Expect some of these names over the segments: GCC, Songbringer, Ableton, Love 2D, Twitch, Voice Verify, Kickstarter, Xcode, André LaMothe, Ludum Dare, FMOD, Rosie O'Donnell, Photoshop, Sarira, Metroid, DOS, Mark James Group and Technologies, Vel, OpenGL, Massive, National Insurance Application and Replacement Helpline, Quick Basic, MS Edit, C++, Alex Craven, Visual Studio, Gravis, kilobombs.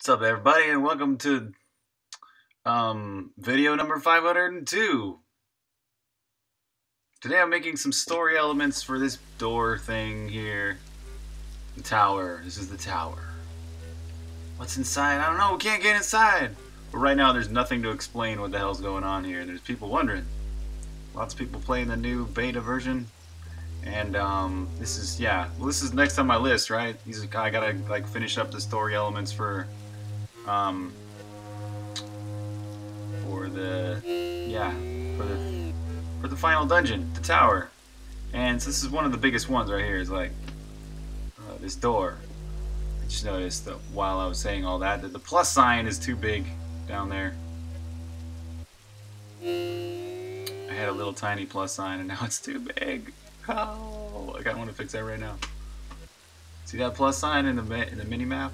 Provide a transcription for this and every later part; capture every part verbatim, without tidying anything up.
What's up, everybody, and welcome to um, video number five hundred two. Today I'm making some story elements for this door thing here. The tower. This is the tower. What's inside? I don't know. We can't get inside. But right now there's nothing to explain what the hell's going on here. There's people wondering. Lots of people playing the new beta version. And um, this is, yeah, well, this is next on my list, right? These are, I gotta, like, finish up the story elements for... Um, for the, yeah, for the, for the final dungeon, the tower. And so this is one of the biggest ones right here, is like, uh, this door. I just noticed that while I was saying all that, that the plus sign is too big down there. I had a little tiny plus sign and now it's too big. Oh, I want to fix that right now. See that plus sign in the, in the mini-map?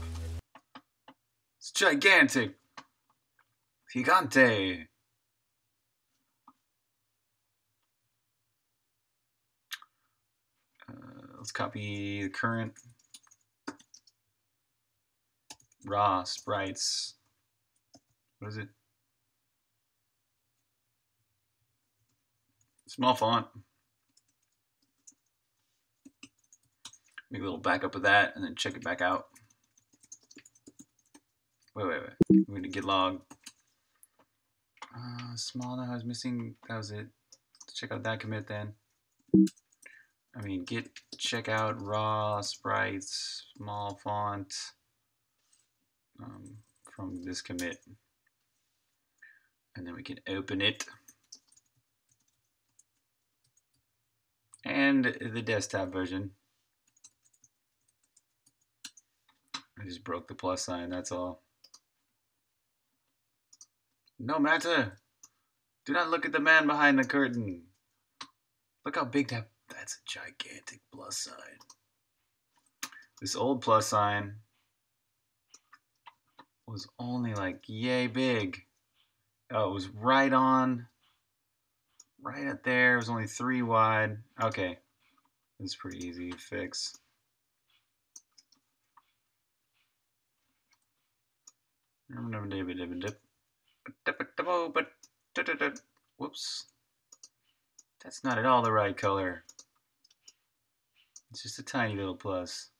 It's gigantic. Gigante. Uh, let's copy the current raw sprites. What is it? Small font. Make a little backup of that and then check it back out. Wait, wait, wait. I'm going to git log. Uh, small, now I was missing. That was it. Check out that commit then. I mean, git check out raw sprites, small font um, from this commit. And then we can open it. And the desktop version. I just broke the plus sign, that's all. No matter. Do not look at the man behind the curtain. Look how big that... That's a gigantic plus sign. This old plus sign was only like yay big. Oh, it was right on. Right up there. It was only three wide. Okay. This is pretty easy to fix. Whoops. That's not at all the right color. It's just a tiny little plus.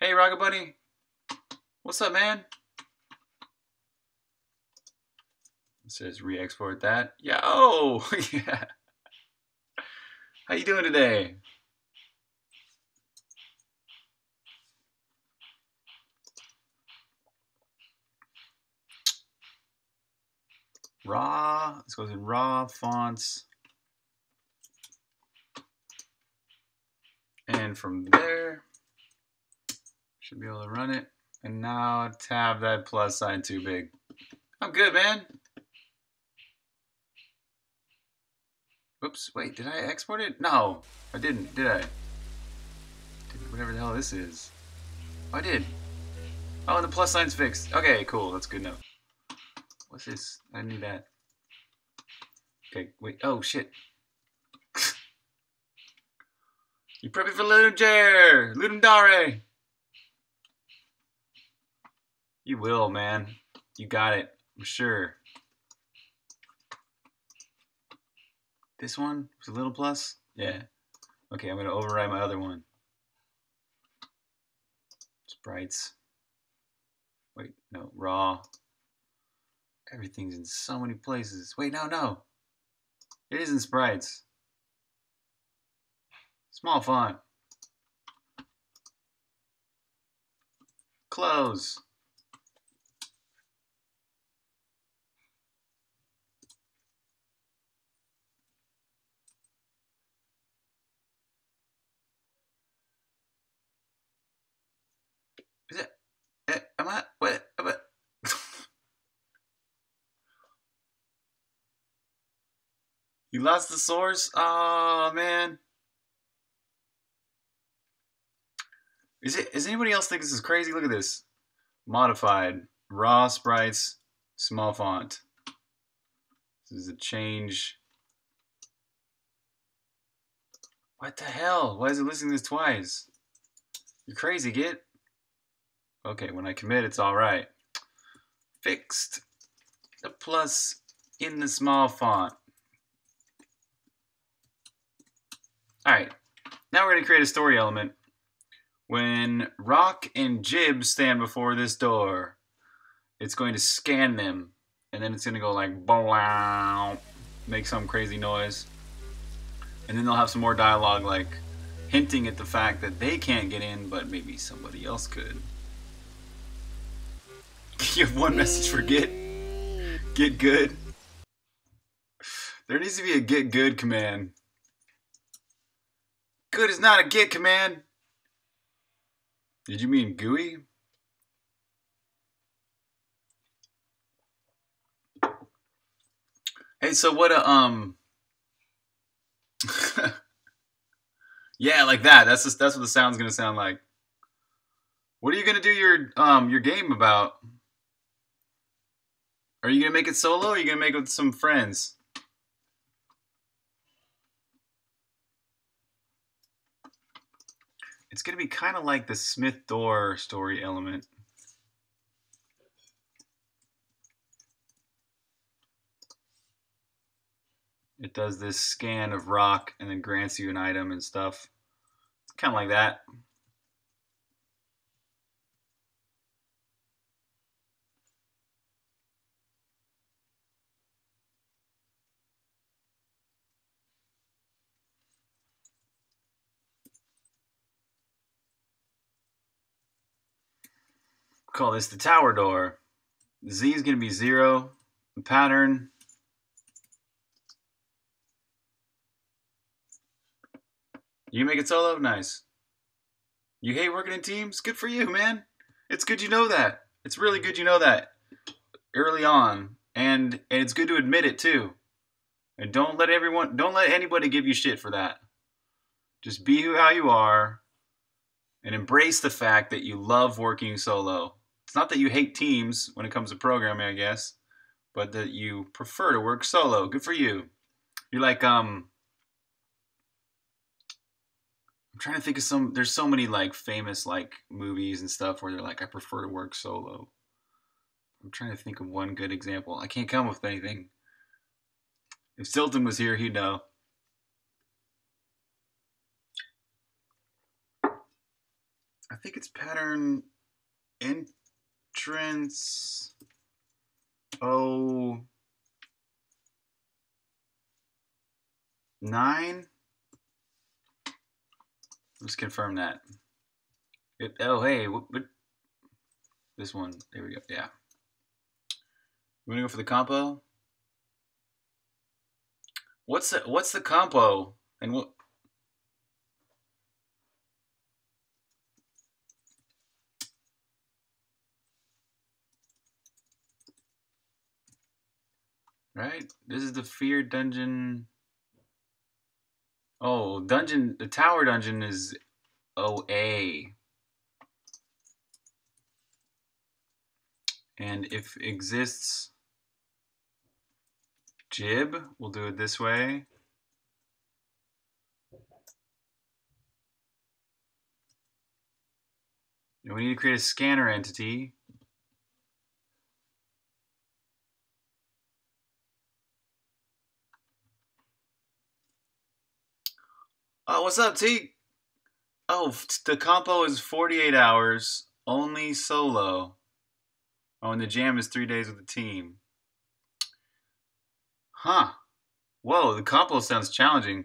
Hey, Rocket Bunny. What's up, man? It says re-export that. Yo! Oh, yeah. How you doing today? Raw, this goes in raw fonts. And from there, should be able to run it. And now tab that plus sign too big. I'm good, man. Oops, wait, did I export it? No, I didn't, did I? Did whatever the hell this is. Oh, I did. Oh, and the plus sign's fixed. Okay, cool, that's good enough. What's this? I knew that. Okay, wait. Oh, shit. You prepping for Ludum Dare! Ludum Dare! You will, man. You got it. I'm sure. This one was a little plus? Yeah. Okay, I'm going to override my other one. Sprites. Wait, no. Raw. Everything's in so many places. Wait, no, no. It isn't sprites. Small font. Close. Is it? Eh, am I? What? What? You lost the source? Oh man. Is it is anybody else think this is crazy? Look at this. Modified. Raw sprites. Small font. This is a change. What the hell? Why is it listing this twice? You're crazy, Git. Okay, when I commit, it's all right. Fixed the plus in the small font. All right, now we're going to create a story element. When Rock and Jib stand before this door, it's going to scan them, and then it's going to go like, blah, make some crazy noise. And then they'll have some more dialogue, like hinting at the fact that they can't get in, but maybe somebody else could. You have one message for get. Get good. There needs to be a get good command. Good is not a get command. Did you mean G U I? Hey, so what a, um, yeah, like that. That's just, that's what the sound's going to sound like. What are you going to do your, um, your game about? Are you going to make it solo, or are you going to make it with some friends? It's going to be kind of like the Smith door story element. It does this scan of Rock and then grants you an item and stuff. It's kind of like that. Call this the tower door. Z is going to be zero. The pattern you make it solo? Nice. You hate working in teams? Good for you, man. It's good you know that. It's really good you know that early on, and and it's good to admit it too. And don't let everyone don't let anybody give you shit for that. Just be who how you are and embrace the fact that you love working solo. It's not that you hate teams when it comes to programming, I guess, but that you prefer to work solo. Good for you. You're like, um, I'm trying to think of some, there's so many like famous like movies and stuff where they're like, I prefer to work solo. I'm trying to think of one good example. I can't come up with anything. If Silton was here, he'd know. I think it's pattern entrance. Oh, nine. Let's confirm that. It, oh, hey, what, what? This one. There we go. Yeah. You want to go for the compo? What's the what's the compo? And what? Right? This is the fear dungeon. Oh, dungeon, the tower dungeon is O A. And if exists jib, we'll do it this way. And we need to create a scanner entity. Oh, what's up, T? Oh, the compo is forty-eight hours, only solo. Oh, and the jam is three days with the team. Huh. Whoa, the compo sounds challenging.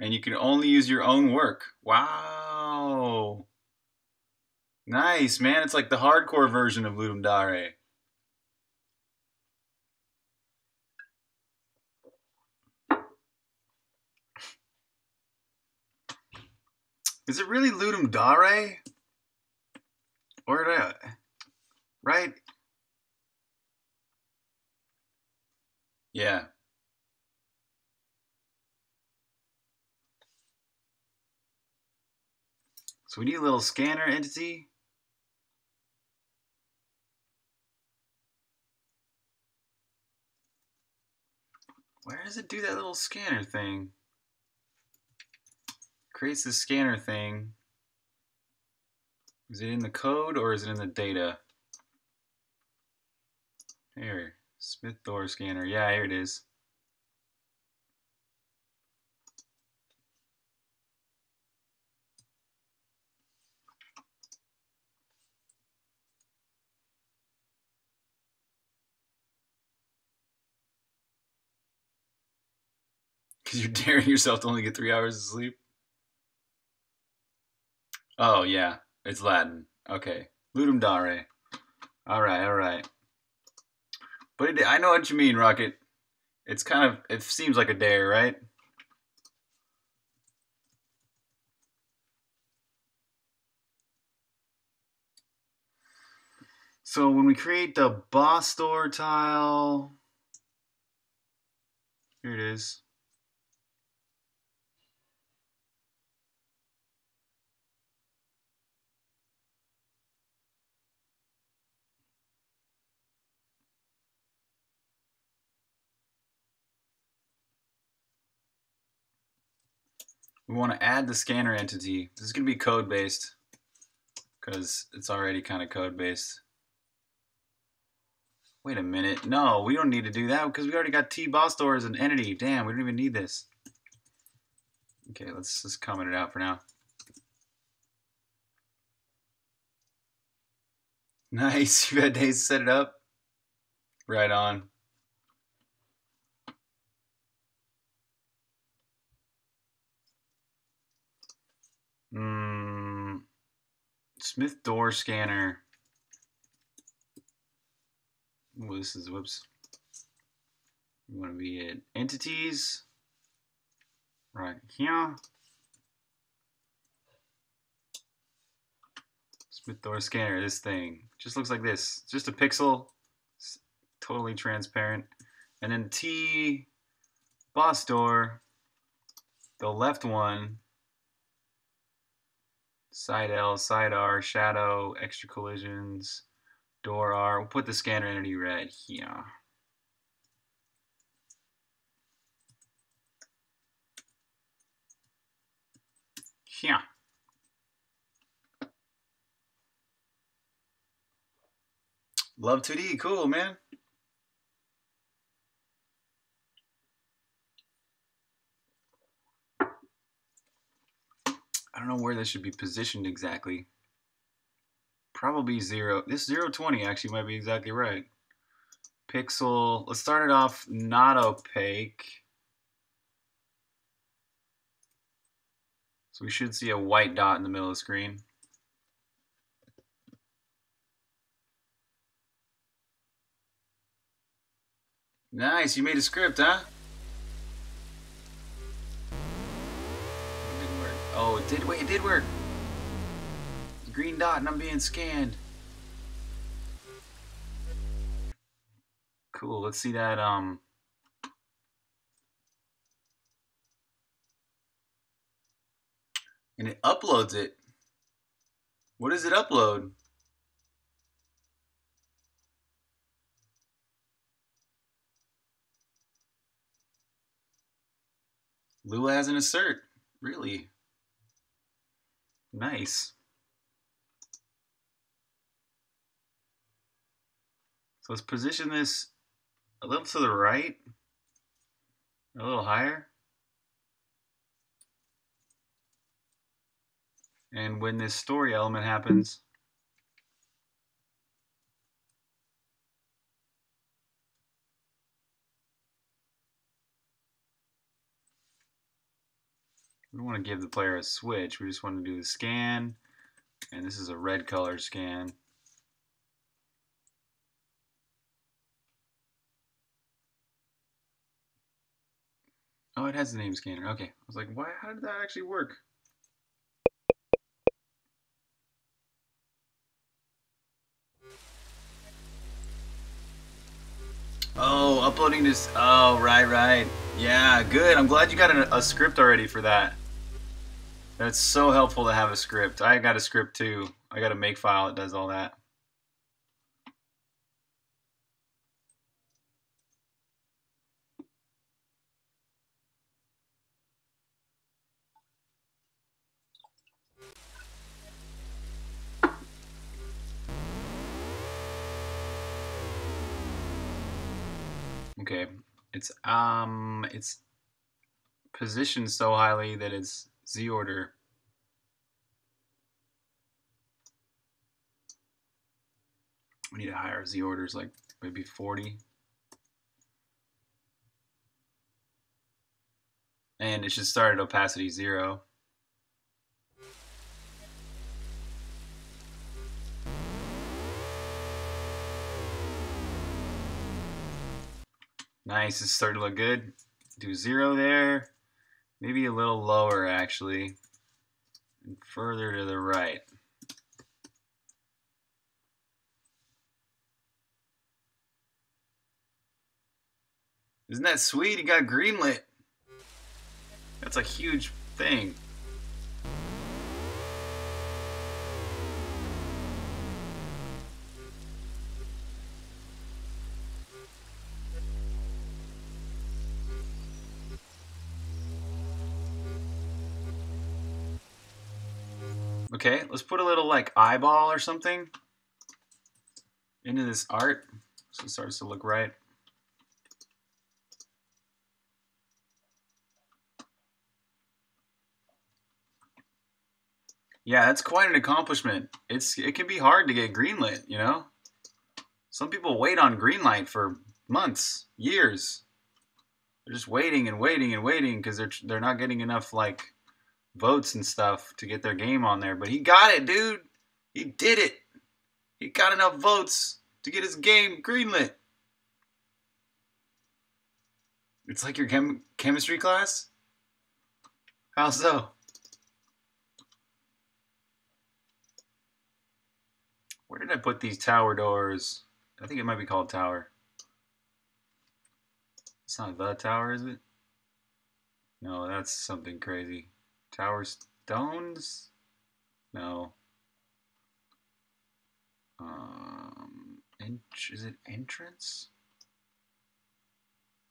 And you can only use your own work. Wow. Nice, man. It's like the hardcore version of Ludum Dare. Is it really Ludum Dare? Or did I, right? Yeah. So we need a little scanner entity. Where does it do that little scanner thing? Creates the scanner thing, Is it in the code or is it in the data? Here, Smith door scanner. Yeah, here it is. Because you're daring yourself to only get three hours of sleep. Oh, yeah. It's Latin. Okay. Ludum Dare. All right, all right. But it, I know what you mean, Rocket. It's kind of, it seems like a dare, right? So when we create the boss store tile, here it is. We want to add the scanner entity. This is going to be code-based because it's already kind of code-based. Wait a minute. No, we don't need to do that because we already got tBossStore as an entity. Damn, we don't even need this. Okay, let's just comment it out for now. Nice. You've had days to set it up. Right on. Mm, Smith door scanner. Ooh, this is, whoops. You want to be at entities right here. Smith door scanner. This thing just looks like this. It's just a pixel. It's totally transparent. And then T boss door. The left one. Side L, side R, shadow, extra collisions, door R. We'll put the scanner entity right here. Here. Love two D, cool, man. I don't know where this should be positioned exactly. Probably zero. This zero twenty actually might be exactly right. Pixel. Let's start it off not opaque. So we should see a white dot in the middle of the screen. Nice. You made a script, huh? Oh, it did, wait, it did work. Green dot and I'm being scanned. Cool, let's see that, um. And it uploads it. What does it upload? Lula has an assert, really. Nice. So let's position this a little to the right, a little higher. And when this story element happens, we don't want to give the player a switch. We just want to do the scan. And this is a red color scan. Oh, it has the name scanner. Okay. I was like, why? How did that actually work? Oh, uploading this. Oh, right, right. Yeah, good. I'm glad you got an, a script already for that. That's so helpful to have a script. I got a script too. I got a Makefile that does all that. Okay, it's um, it's positioned so highly that it's Z order. We need to higher Z orders, like maybe forty. And it should start at opacity zero. Nice, it's starting to look good. Do zero there. Maybe a little lower actually. And further to the right. Isn't that sweet? It got greenlit. That's a huge thing. Okay, let's put a little like eyeball or something into this art so it starts to look right. Yeah, that's quite an accomplishment. It's it can be hard to get greenlit, you know? Some people wait on greenlight for months, years. They're just waiting and waiting and waiting because they're they're not getting enough like votes and stuff to get their game on there. But he got it, dude. He did it. He got enough votes to get his game greenlit. It's like your chem chemistry class? How so? Where did I put these tower doors? I think it might be called tower. It's not the tower, is it? No, that's something crazy. Tower stones? No. Um, inch, is it entrance?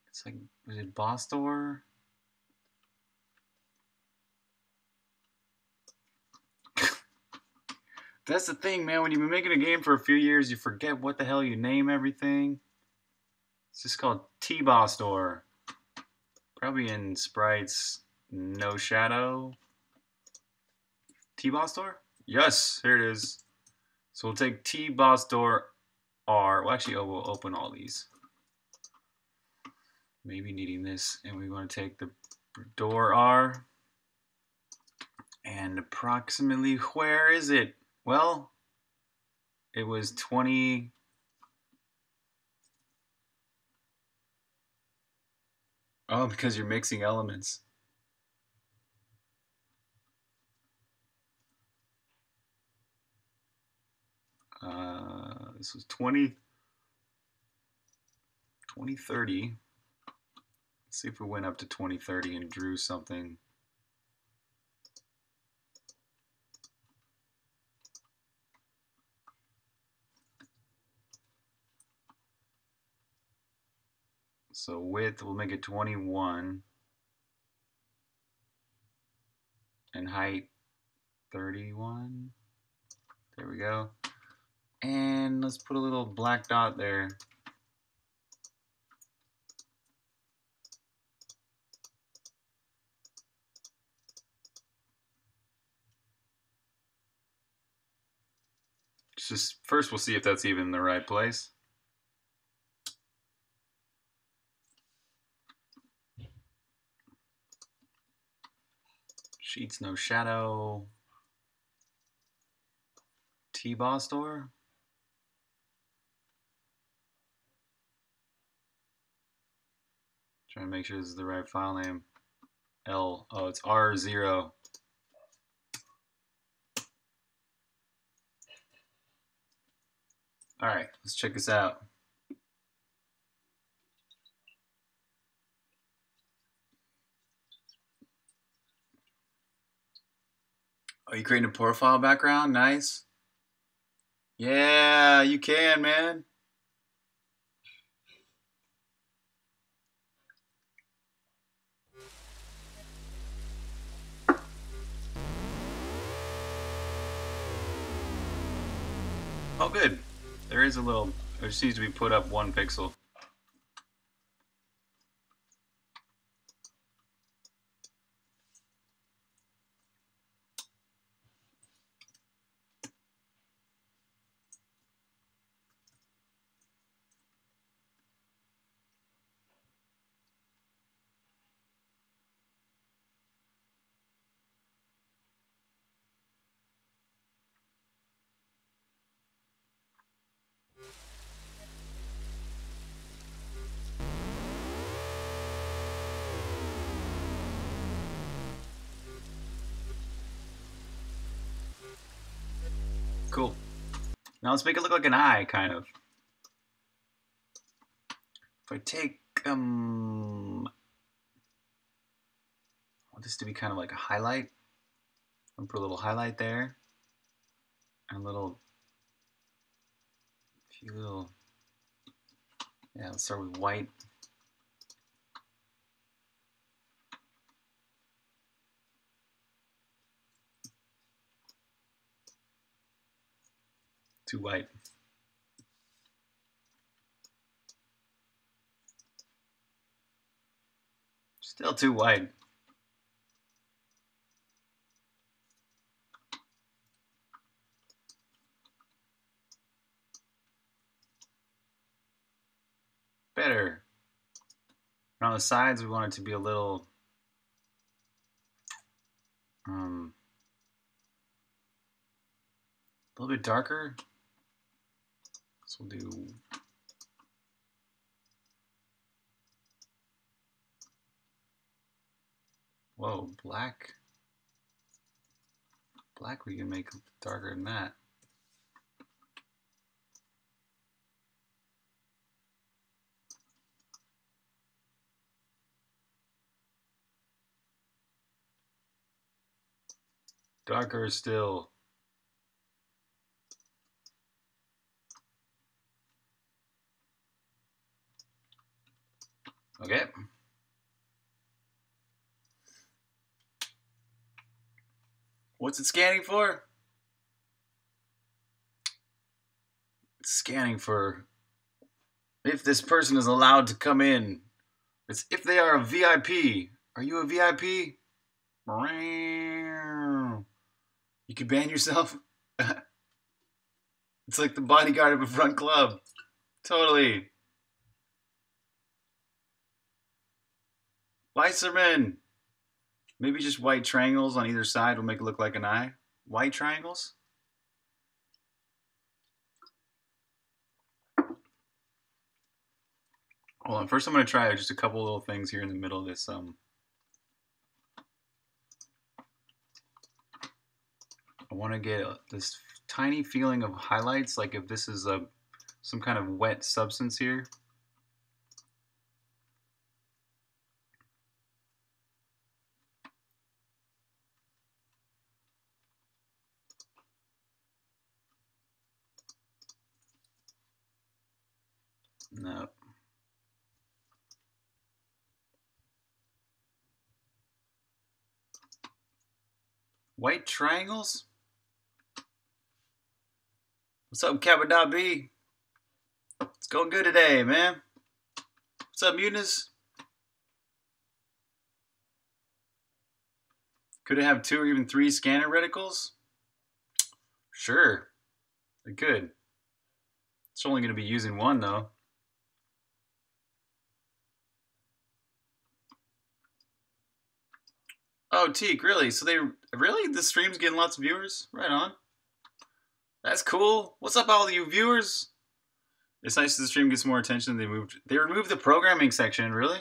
It's like, was it boss door? That's the thing, man. When you've been making a game for a few years, you forget what the hell you name everything. It's just called T-Boss Door. Probably in Sprites, No Shadow. T-Boss Door? Yes, here it is. So we'll take T-Boss Door R. Well, actually, oh, we'll open all these. Maybe needing this. And we want to take the door R. And approximately where is it? Well, it was twenty. Oh, because you're mixing elements. Uh, this was twenty, twenty thirty. Let's see if we went up to twenty thirty and drew something. So width, we'll make it twenty-one, and height, thirty-one, there we go. And let's put a little black dot there. It's just, first we'll see if that's even in the right place. Sheets, No Shadow, T-Boss Door. Trying to make sure this is the right file name. L, oh, it's R zero. All right, let's check this out. Are you creating a profile background? Nice. Yeah, you can, man. Oh, good. There is a little, it just needs to be put up one pixel. Cool. Now let's make it look like an eye, kind of. If I take, um, I want this to be kind of like a highlight. I'll put a little highlight there. And a little, a few little, yeah, let's start with white. Too white. Still too white. Better. And on the sides, we want it to be a little um, a little bit darker. So we'll do whoa, black. Black we can make darker than that. Darker still. Okay. What's it scanning for? It's scanning for if this person is allowed to come in. It's if they are a V I P. Are you a V I P? You could ban yourself. It's like the bodyguard of a front club. Totally. Weiserman. Maybe just white triangles on either side will make it look like an eye. White triangles. Hold on. First, I'm going to try just a couple little things here in the middle of this. Um, I want to get this tiny feeling of highlights, like if this is a some kind of wet substance here. No. White triangles? What's up, Cabadab B? It's going good today, man. What's up, Mutinous? Could it have two or even three scanner reticles? Sure. It could. It's only going to be using one, though. Oh, Teak, really? So they really the stream's getting lots of viewers? Right on. That's cool. What's up, all you viewers? It's nice that the stream gets more attention. They moved. They removed the programming section. Really?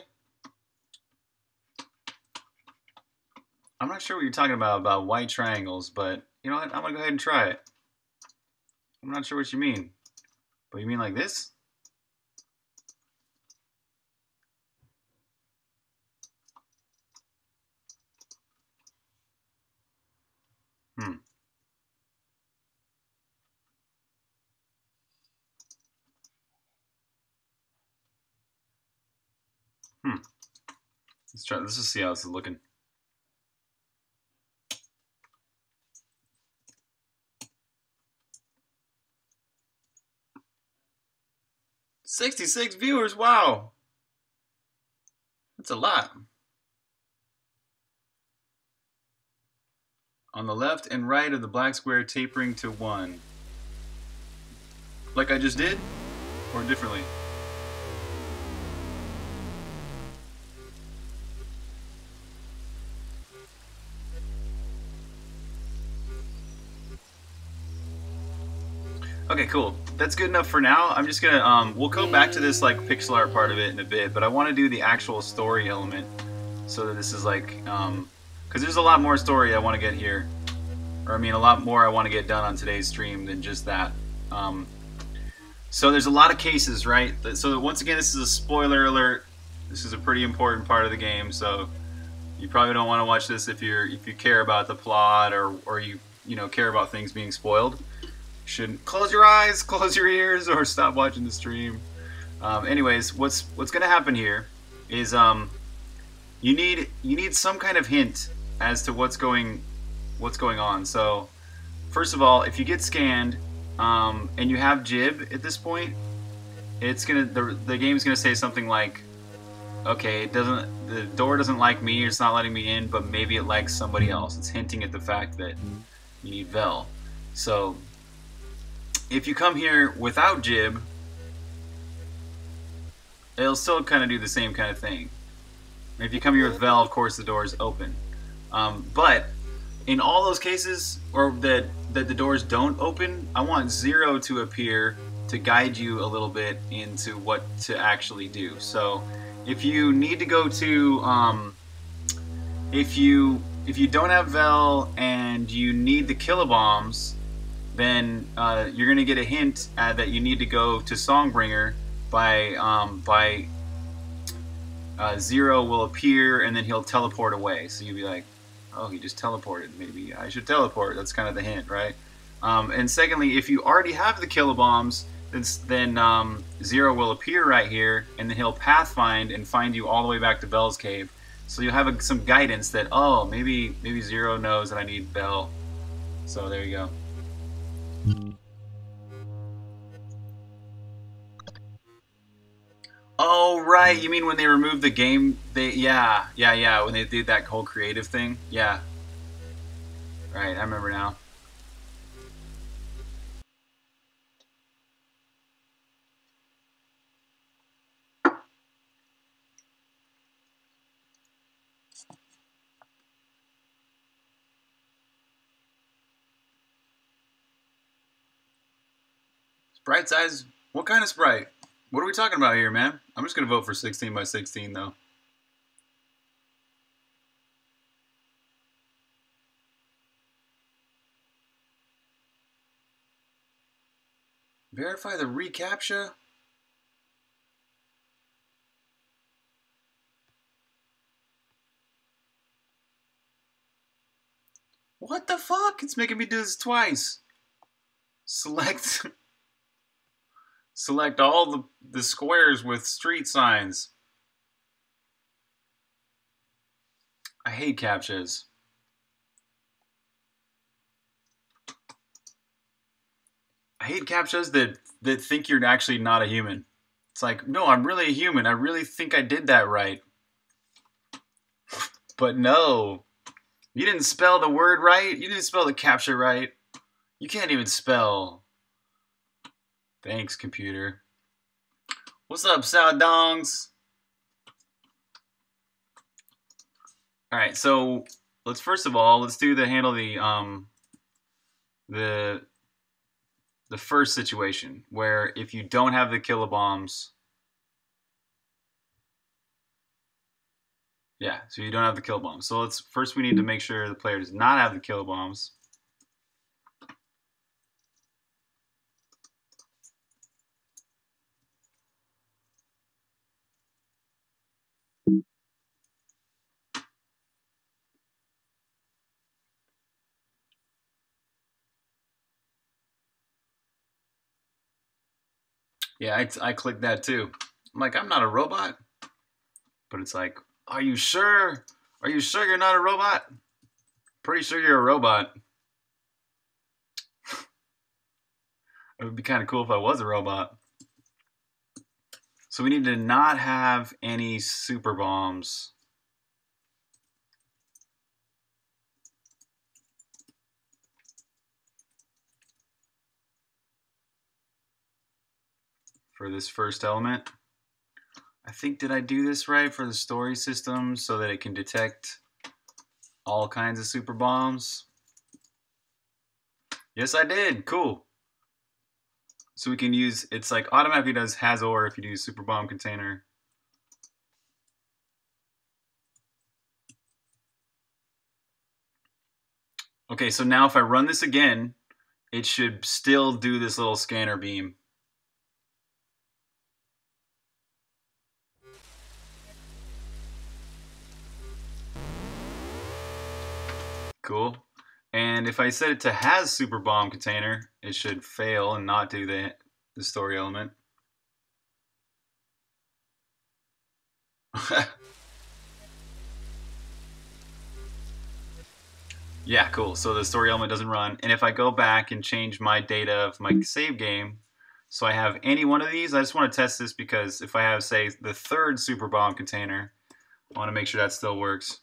I'm not sure what you're talking about about white triangles, but you know what? I'm gonna go ahead and try it. I'm not sure what you mean. But you mean like this? Hmm. Hmm. Let's try. Let's just see how this is looking. sixty-six viewers. Wow. That's a lot. On the left and right of the black square tapering to one. Like I just did? Or differently? Okay, cool. That's good enough for now. I'm just gonna, um, we'll come back to this like pixel art part of it in a bit, but I wanna do the actual story element so that this is like, um, because there's a lot more story I want to get here. or I mean a lot more I want to get done on today's stream than just that. Um, so there's a lot of cases, right? So once again, this is a spoiler alert. This is a pretty important part of the game, so you probably don't want to watch this if you're if you care about the plot or or you you know care about things being spoiled. Shouldn't close your eyes, close your ears, or stop watching the stream. Um, anyways, what's what's going to happen here is um, you need you need some kind of hint as to what's going what's going on. So first of all, if you get scanned um, and you have jib at this point, it's gonna the the game's gonna say something like, okay, it doesn't the door doesn't like me, it's not letting me in, but maybe it likes somebody else. It's hinting at the fact that you need vel. So if you come here without jib, it'll still kind of do the same kind of thing. If you come here with vel, of course the door is open. Um, but in all those cases, or that that the doors don't open, I want zero to appear to guide you a little bit into what to actually do. So if you need to go to, um, if you if you don't have vel and you need the kilobombs, then uh, you're gonna get a hint uh, that you need to go to Songbringer by um, by uh, Zero will appear and then he'll teleport away. So you'll be like, oh, he just teleported, maybe I should teleport. That's kind of the hint, right? Um, and secondly, if you already have the kilobombs, then, then um, Zero will appear right here and then he'll pathfind and find you all the way back to Vel's cave. So you'll have a, some guidance that, oh, maybe, maybe Zero knows that I need Vel. So there you go. Oh right, you mean when they removed the game? They yeah, yeah, yeah. When they did that whole creative thing, yeah. Right, I remember now. Sprite size? What kind of sprite? What are we talking about here, man? I'm just going to vote for sixteen by sixteen, though. Verify the reCAPTCHA? What the fuck? It's making me do this twice. Select... Select all the, the squares with street signs. I hate CAPTCHAs. I hate CAPTCHAs that, that think you're actually not a human. It's like, no, I'm really a human. I really think I did that right. But no. You didn't spell the word right. You didn't spell the CAPTCHA right. You can't even spell. Thanks, computer. What's up, Saldongs? All right, so let's first of all let's do the handle the um the the first situation where if you don't have the kilobombs, yeah, so you don't have the kilobombs. So let's first we need to make sure the player does not have the kilobombs. Yeah, I, I clicked that too. I'm like, I'm not a robot. But it's like, are you sure? Are you sure you're not a robot? Pretty sure you're a robot. It would be kind of cool if I was a robot. So we need to not have any super bombs. For this first element. I think, did I do this right for the story system so that it can detect all kinds of super bombs? Yes, I did, cool. So we can use, it's like automatically does has or if you do super bomb container. Okay, so now if I run this again, it should still do this little scanner beam. Cool. And if I set it to has super bomb container, it should fail and not do the, the story element. Yeah, cool. So the story element doesn't run. And if I go back and change my data of my save game, so I have any one of these, I just want to test this because if I have, say, the third super bomb container, I want to make sure that still works.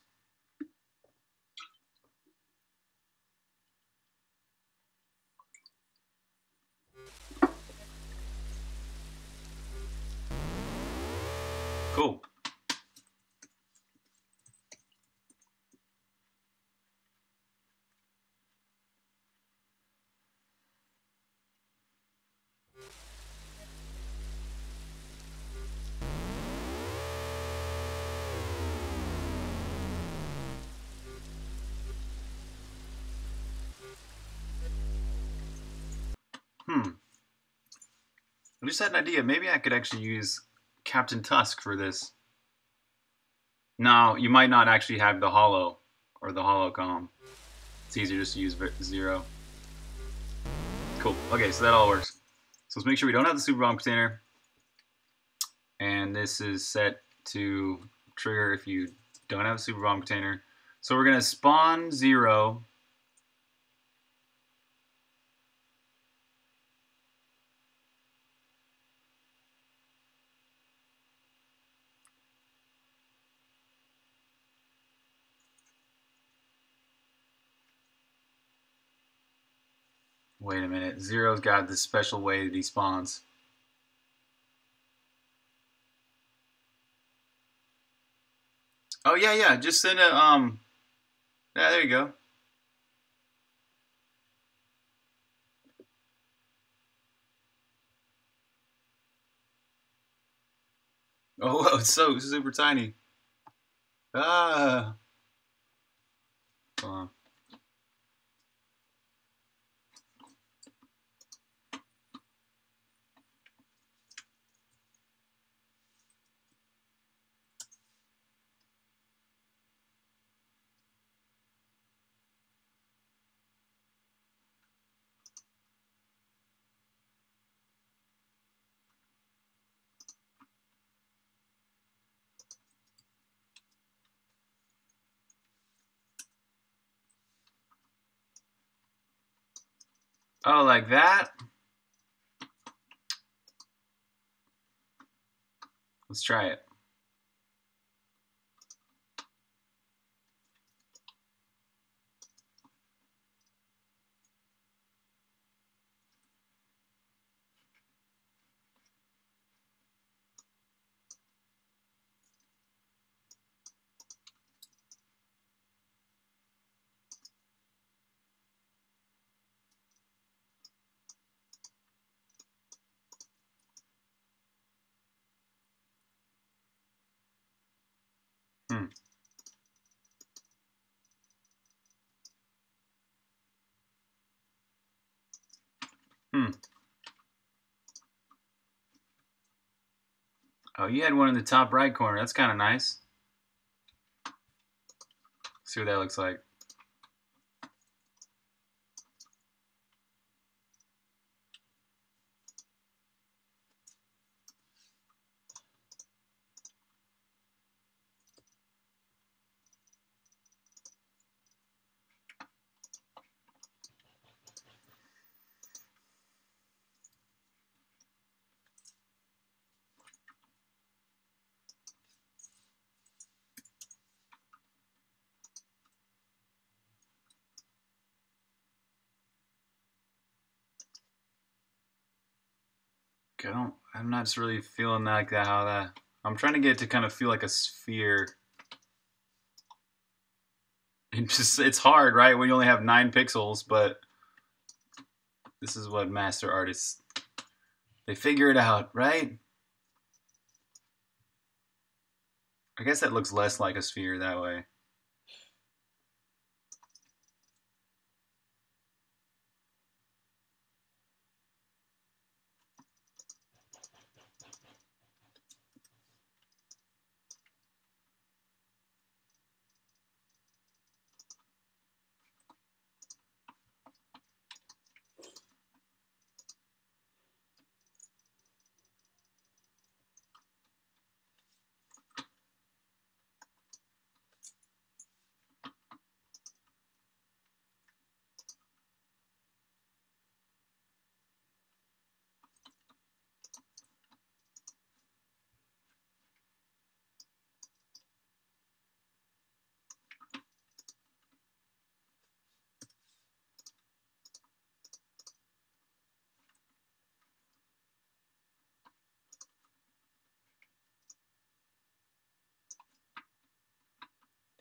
Cool. Hmm. I just had an idea. Maybe I could actually use Captain Tusk for this. No, you might not actually have the hollow or the hollow column. It's easier just to use zero. Cool. Okay, so that all works. So let's make sure we don't have the super bomb container. And this is set to trigger if you don't have a super bomb container. So we're going to spawn zero. Wait a minute, zero's got this special way that he spawns. Oh yeah, yeah, just send a, um, yeah, there you go. Oh, whoa, it's so super tiny. Ah. Hold on. Oh, like that? Let's try it. Hmm. Oh, you had one in the top right corner. That's kind of nice. Let's see what that looks like. I don't, I'm not just really feeling that, like that, how that, I'm trying to get it to kind of feel like a sphere. It just, it's hard, right? When you only have nine pixels, but this is what master artists, they figure it out, right? I guess that looks less like a sphere that way.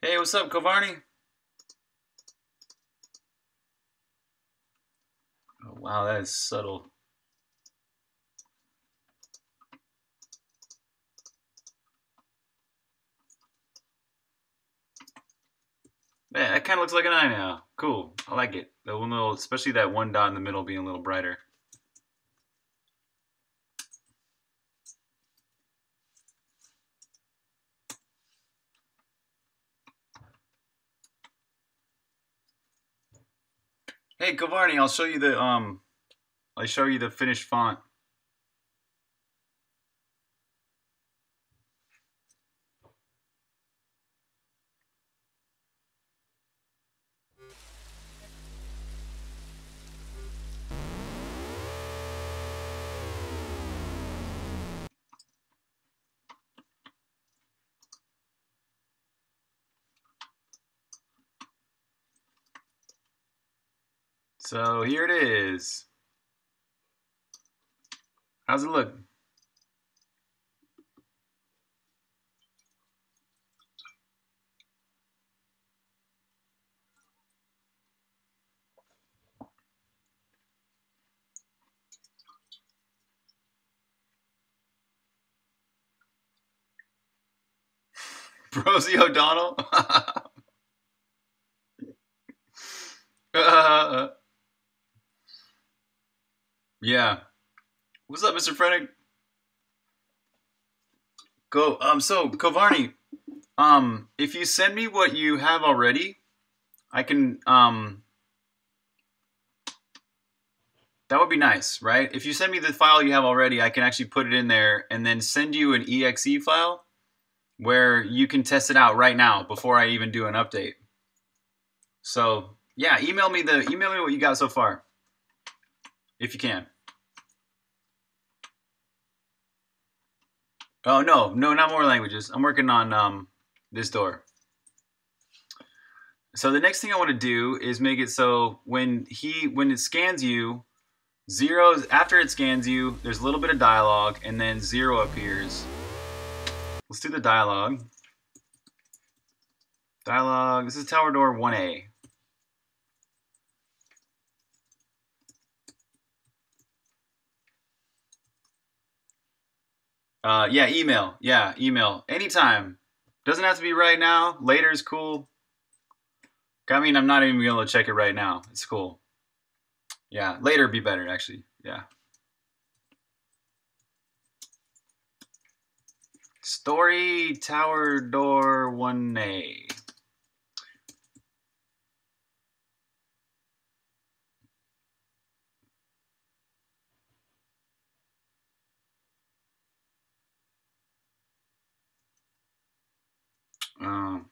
Hey, what's up, Kovarni? Oh, wow, that is subtle. Man, that kind of looks like an eye now. Cool. I like it. The one little, especially that one dot in the middle being a little brighter. Hey, Gavarni, I'll show you the um, I'll show you the finished font. So here it is. How's it look? Rosie O'Donnell? uh. Yeah. What's up, Mister Frederick? Go. Um, so, Kovarni, um, if you send me what you have already, I can, um, that would be nice, right? If you send me the file you have already, I can actually put it in there and then send you an E X E file where you can test it out right now before I even do an update. So, yeah, email me the, email me what you got so far, if you can. Oh, no, no, not more languages. I'm working on um, this door. So the next thing I want to do is make it so when he when it scans you, zeros, after it scans you, there's a little bit of dialogue, and then zero appears. Let's do the dialogue. Dialogue, this is tower door one A. Uh, yeah, email. Yeah, email. Anytime. Doesn't have to be right now. Later is cool. I mean, I'm not even going to check it right now. It's cool. Yeah, later would be better, actually. Yeah. Story, tower, door, one A. Um,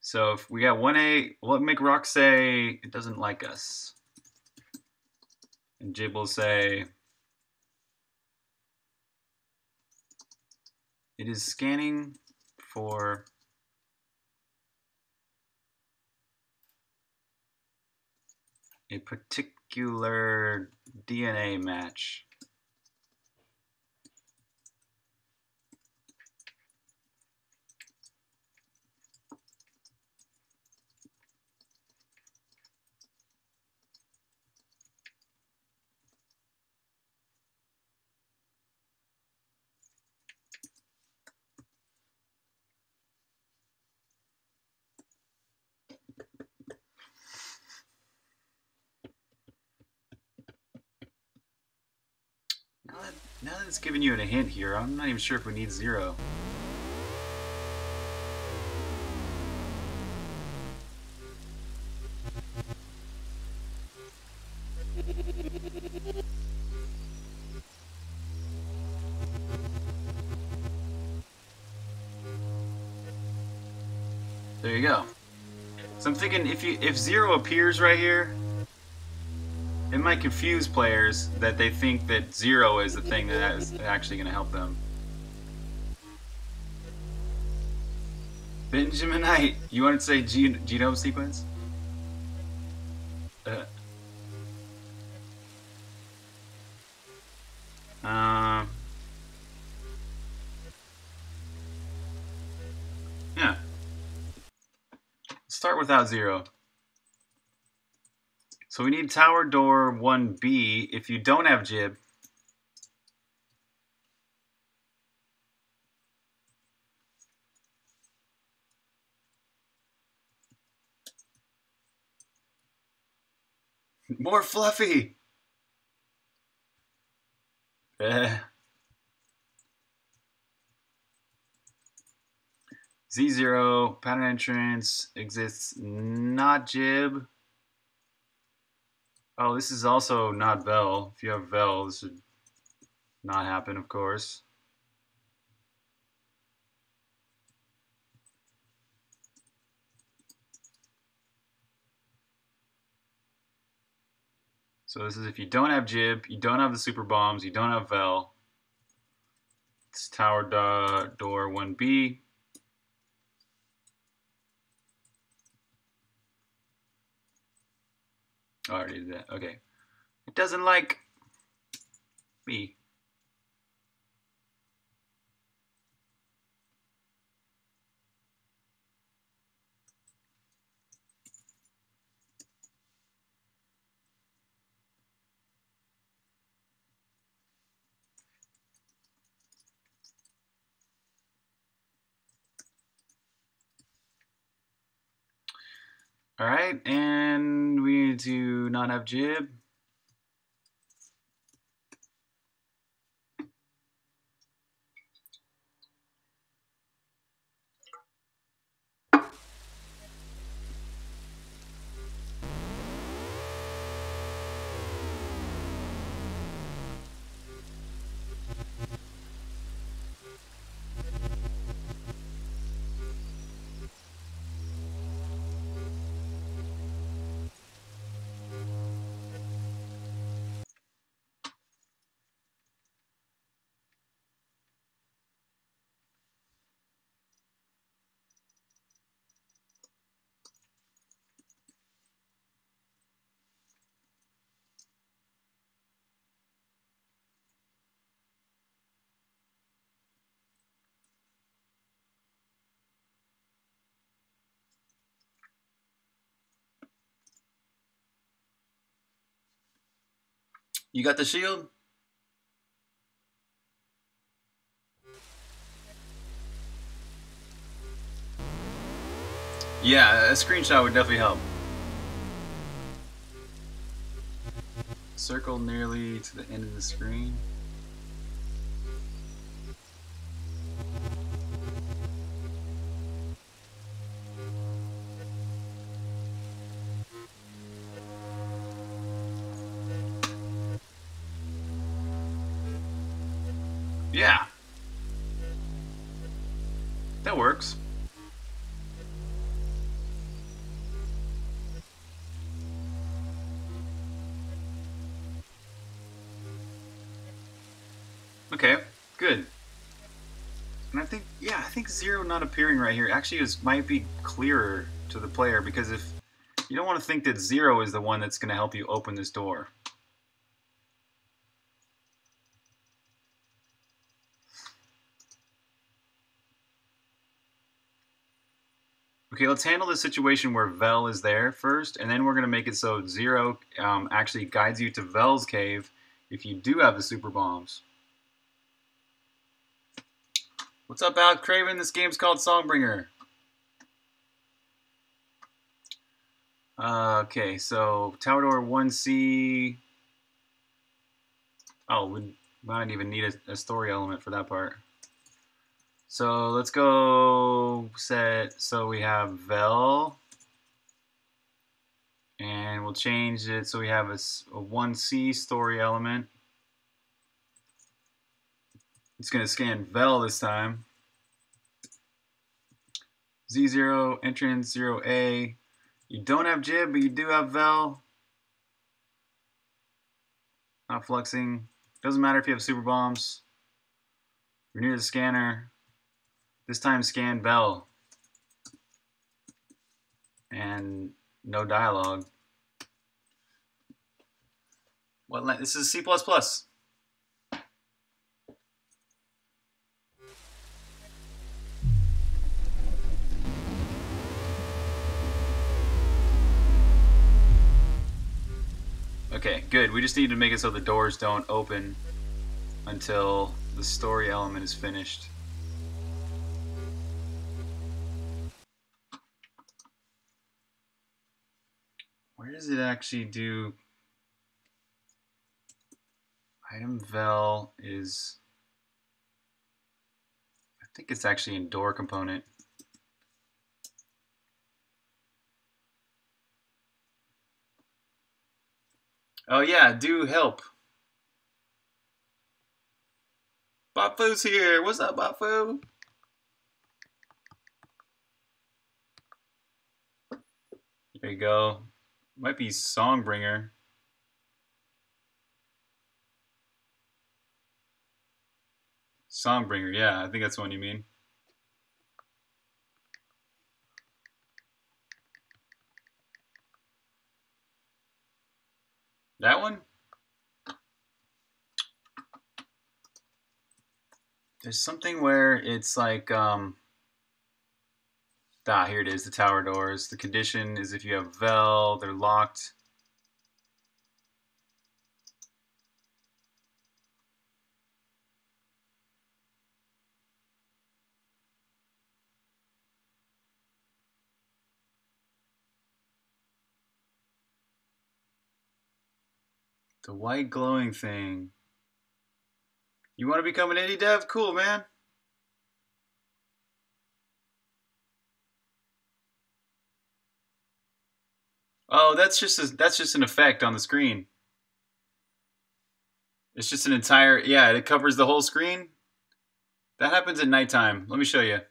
so if we got one A, we'll make Rock say it doesn't like us. And Jib will say, it is scanning for a particular D N A match. Now that it's giving you a hint here, I'm not even sure if we need zero. There you go. So I'm thinking if you if zero appears right here, it might confuse players that they think that zero is the thing that is actually going to help them. Benjamin Knight, you want to say gen genome sequence? Uh. Um. Yeah. start without zero. So we need tower door one B. If you don't have jib, more fluffy. Eh. Z zero, pattern entrance exists, not jib. Oh, this is also not vel. If you have vel, this should not happen, of course. So this is if you don't have jib, you don't have the super bombs, you don't have vel. It's tower do door one B. I already did that. Okay. It doesn't like me. All right, and we need to not have jib. You got the shield? Yeah, a screenshot would definitely help. Circle nearly to the end of the screen. Yeah, that works. Okay, good. And I think, yeah, I think zero not appearing right here actually is might be clearer to the player, because if you don't want to think that zero is the one that's going to help you open this door. Okay, let's handle the situation where vel is there first, and then we're going to make it so zero um, actually guides you to vel's cave if you do have the super bombs. What's up, Al Craven? This game's called Songbringer. Uh, okay, so tower door one C. Oh, we might not even need a, a story element for that part. So let's go set, so we have vel, and we'll change it so we have a, a one C story element. It's going to scan vel this time. Z zero, entrance zero A. You don't have jib, but you do have vel. Not fluxing. Doesn't matter if you have super bombs. You're near the scanner. This time scan vel, and no dialogue. What, this is C plus plus. Okay, good. We just need to make it so the doors don't open until the story element is finished. Where does it actually do? Item vel is, I think it's actually in door component. Oh yeah, do help. Botfoo's here. What's up, Botfoo? There you go. Might be Songbringer. Songbringer, yeah, I think that's the one you mean. That one? There's something where it's like, um, ah, here it is, the tower doors. The condition is if you have vel, they're locked. The white glowing thing. You want to become an indie dev? Cool, man. Oh, that's just a, that's just an effect on the screen. It's just an entire, yeah, it covers the whole screen. That happens at nighttime. Let me show you.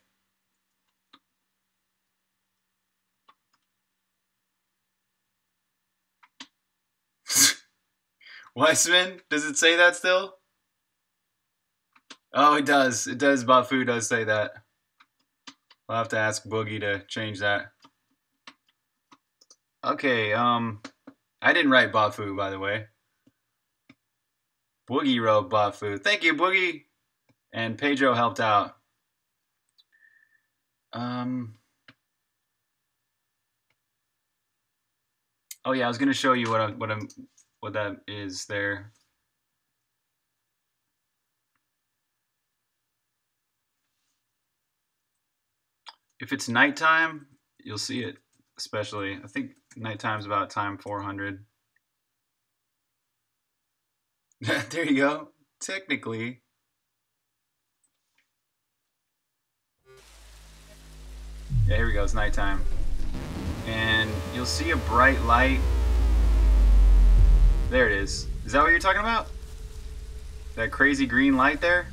Weissman, does it say that still? Oh, it does. It does. Bafu does say that. I'll have to ask Boogie to change that. Okay, um, I didn't write Bafu, by the way. Boogie wrote Bafu. Thank you, Boogie. And Pedro helped out. Um. Oh yeah, I was gonna show you what I'm. What I'm what that is there. If it's nighttime, you'll see it especially. I think nighttime's about time four hundred. There you go. Technically. Yeah, here we go. It's nighttime. And you'll see a bright light. There it is. Is that what you're talking about? That crazy green light there?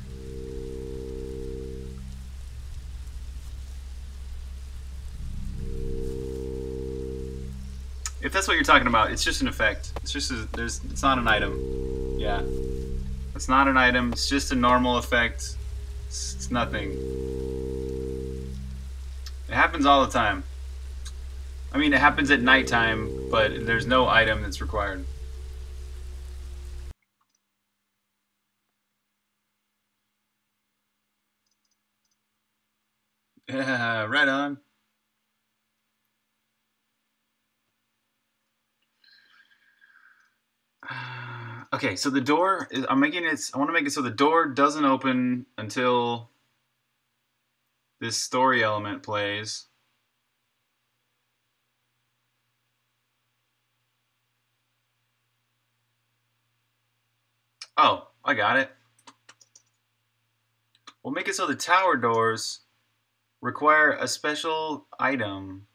If that's what you're talking about, it's just an effect. It's just a, there's it's not an item. Yeah. It's not an item. It's just a normal effect. It's, it's nothing. It happens all the time. I mean, it happens at nighttime, but there's no item that's required. Yeah, right on. Uh, okay, so the door is, I'm making it, I want to make it so the door doesn't open until this story element plays. Oh, I got it. We'll make it so the tower doors require a special item.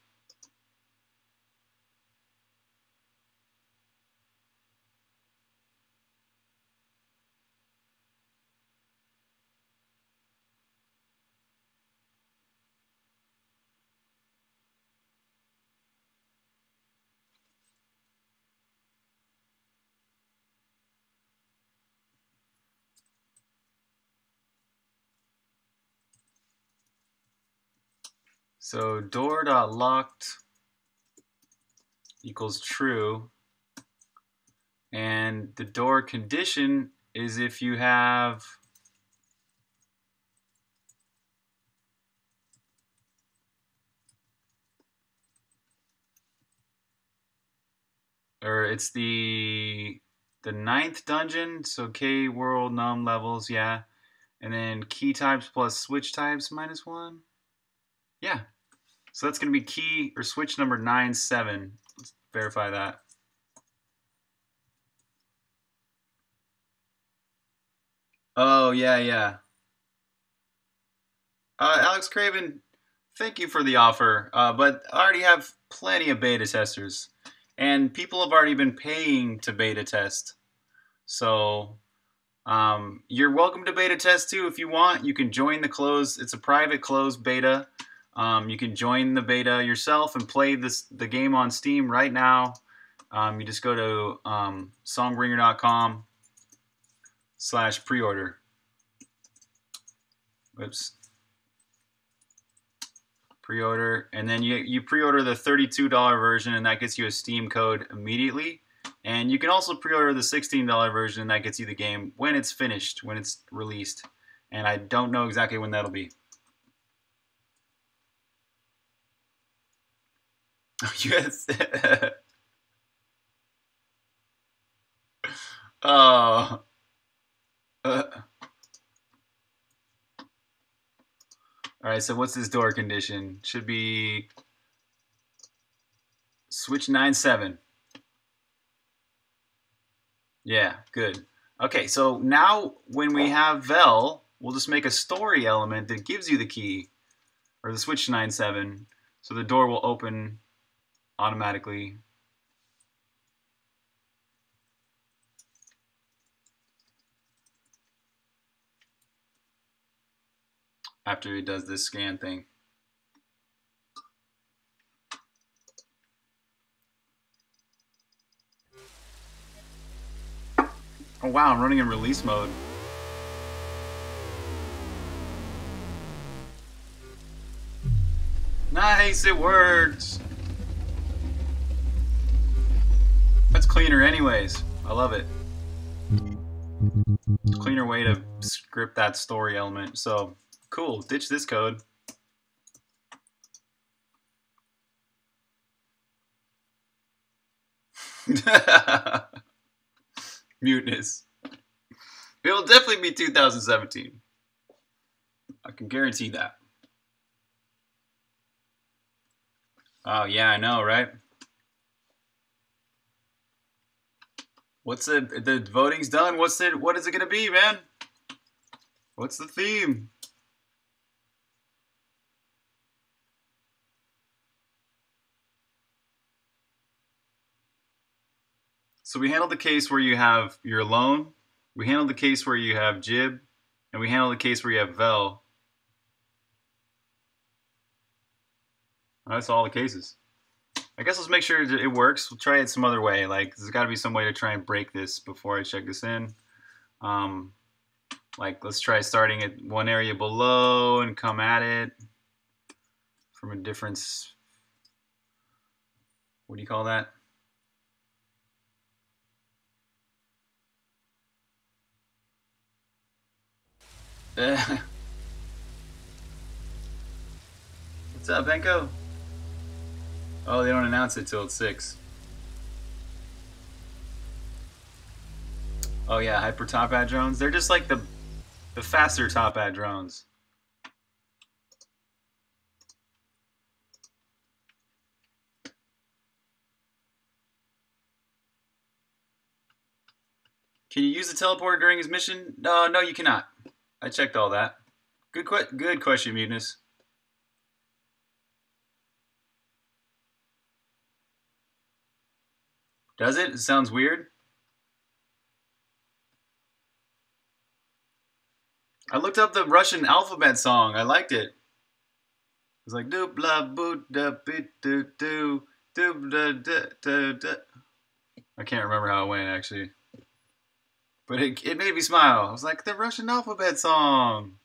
So door.locked equals true, and the door condition is if you have or it's the the ninth dungeon. So K world num levels, yeah, and then key types plus switch types minus one. Yeah, so that's gonna be key or switch number nine seven. Let's verify that. Oh yeah, yeah. Uh, Alex Craven, thank you for the offer, uh, but I already have plenty of beta testers, and people have already been paying to beta test. So um, you're welcome to beta test too if you want. You can join the closed. It's a private closed beta. Um, you can join the beta yourself and play this the game on Steam right now. Um, you just go to um, songbringer dot com. Slash pre-order. Oops. Pre-order, and then you you pre-order the thirty-two dollar version, and that gets you a Steam code immediately. And you can also pre-order the sixteen dollar version, and that gets you the game when it's finished, when it's released. And I don't know exactly when that'll be. Yes. Oh. Uh. All right, so what's this door condition? Should be switch nine seven. Yeah, good. Okay, so now when we have vel, we'll just make a story element that gives you the key or the switch nine seven, so the door will open automatically. After he does this scan thing. Oh wow, I'm running in release mode. Nice, it worked. That's cleaner anyways. I love it. Cleaner way to script that story element. So cool, ditch this code. Mutinous. It will definitely be two thousand seventeen. I can guarantee that. Oh yeah, I know, right? What's it? The voting's done. What's it? What is it gonna be, man? What's the theme? So we handled the case where you have your loan, we handled the case where you have jib, and we handled the case where you have vel. That's all the cases. I guess let's make sure it works. We'll try it some other way. Like, there's got to be some way to try and break this before I check this in. Um, like, let's try starting at one area below and come at it from a different, what do you call that? What's up, Benko? Oh, they don't announce it till it's six. Oh yeah, hyper top hat drones. They're just like the the faster top hat drones. Can you use the teleporter during his mission? No, no, you cannot. I checked all that. Good, qu good question, Mutinous. Does it? It sounds weird. I looked up the Russian alphabet song. I liked it. It's like doo blah boo da bit doo doo doo da da da da. I can't remember how it went actually. But it, it made me smile. I was like, the Russian alphabet song.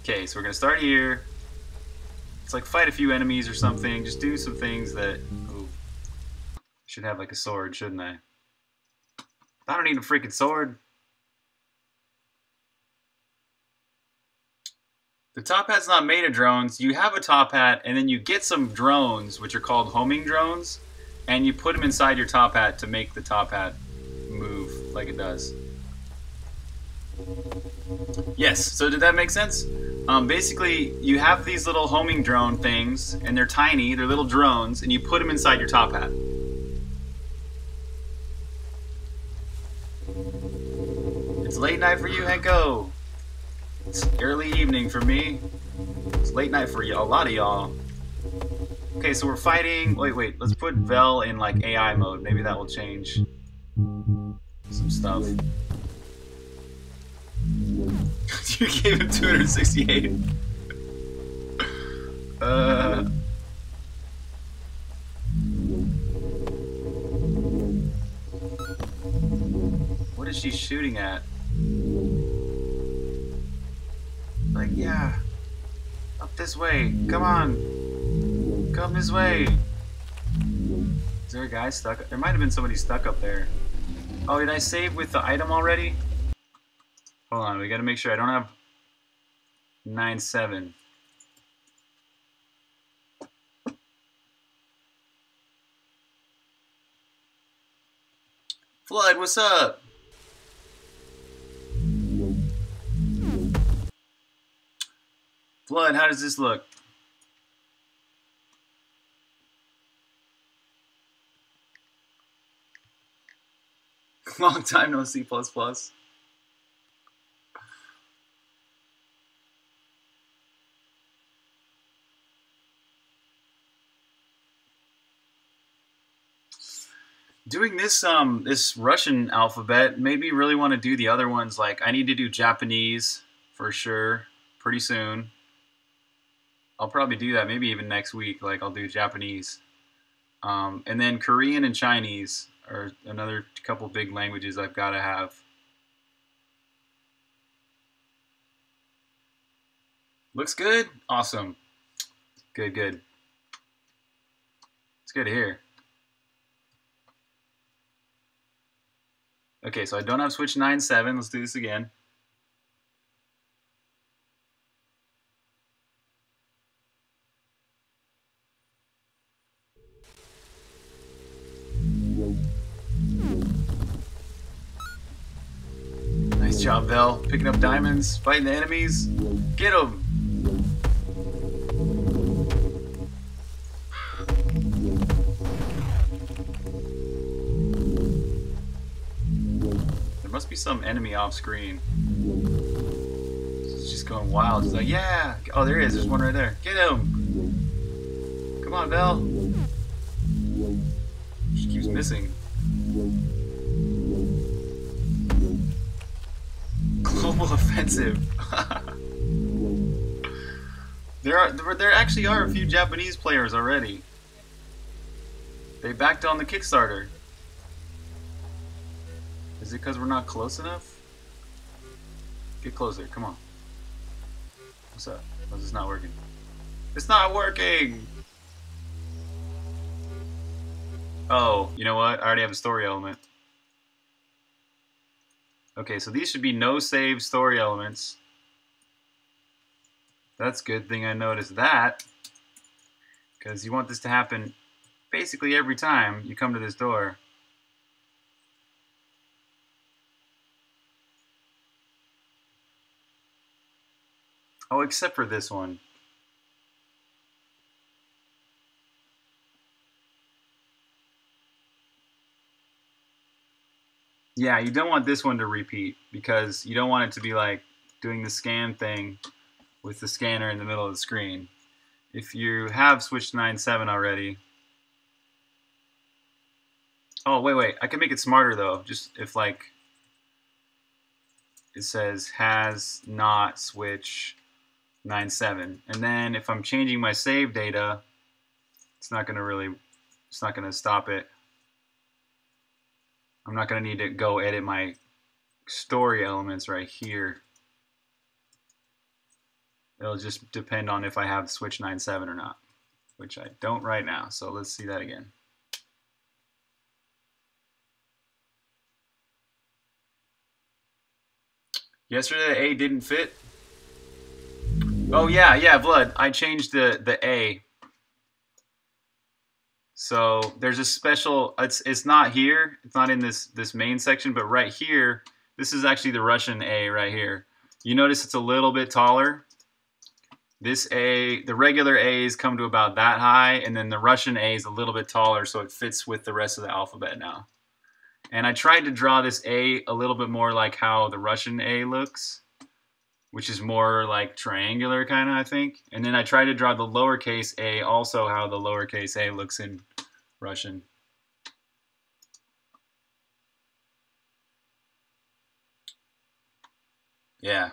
Okay, so we're gonna start here. It's like fight a few enemies or something. Just do some things that, ooh, I should have like a sword, shouldn't I? I don't need a freaking sword. The top hat's not made of drones. You have a top hat, and then you get some drones, which are called homing drones, and you put them inside your top hat to make the top hat move like it does. Yes, so did that make sense? Um, basically, you have these little homing drone things, and they're tiny, they're little drones, and you put them inside your top hat. It's late night for you, Henko. It's early evening for me. It's late night for y'all, a lot of y'all. Okay, so we're fighting. Wait, wait, let's put Vel in like A I mode. Maybe that will change some stuff. You gave him two hundred sixty-eight. uh. What is she shooting at? Like, yeah, up this way, come on, come this way. Is there a guy stuck? There might have been somebody stuck up there. Oh, did I save with the item already? Hold on, we gotta make sure I don't have nine seven. Flood, what's up? Blood, how does this look? Long time no C plus plus. Doing this um this Russian alphabet made me really want to do the other ones. Like, I need to do Japanese for sure pretty soon. I'll probably do that, maybe even next week. Like, I'll do Japanese. Um, and then Korean and Chinese are another couple big languages I've got to have. Looks good? Awesome. Good, good. It's good to hear. Okay, so I don't have switch nine seven. Let's do this again. Nice job, Vel. Picking up diamonds, fighting the enemies. Get them! There must be some enemy off screen. It's just going wild. It's like, yeah! Oh, there he is. There's one right there. Get him! Come on, Vel! She keeps missing. Global offensive. There are there actually are a few Japanese players already. They backed on the Kickstarter. Is it because we're not close enough? Get closer, come on. What's up? Oh, this is not working. It's not working! Oh, you know what? I already have a story element. Okay, so these should be no save story elements. That's a good thing I noticed that, because you want this to happen basically every time you come to this door. Oh, except for this one. Yeah, you don't want this one to repeat, because you don't want it to be like doing the scan thing with the scanner in the middle of the screen. If you have switched nine seven already. Oh, wait, wait. I can make it smarter, though. Just if, like, it says has not switch nine seven. And then if I'm changing my save data, it's not going to really, it's not going to stop it. I'm not going to need to go edit my story elements right here. It'll just depend on if I have switch nine seven or not, which I don't right now. So let's see that again. Yesterday, A didn't fit. Oh yeah, yeah, Vlad. I changed the the A. So there's a special. It's it's not here. It's not in this this main section, but right here. This is actually the Russian A right here. You notice it's a little bit taller. This A, the regular A's come to about that high, and then the Russian A is a little bit taller, so it fits with the rest of the alphabet now. And I tried to draw this A a little bit more like how the Russian A looks, which is more like triangular kind of, I think. And then I tried to draw the lowercase a also how the lowercase a looks in Russian. Yeah.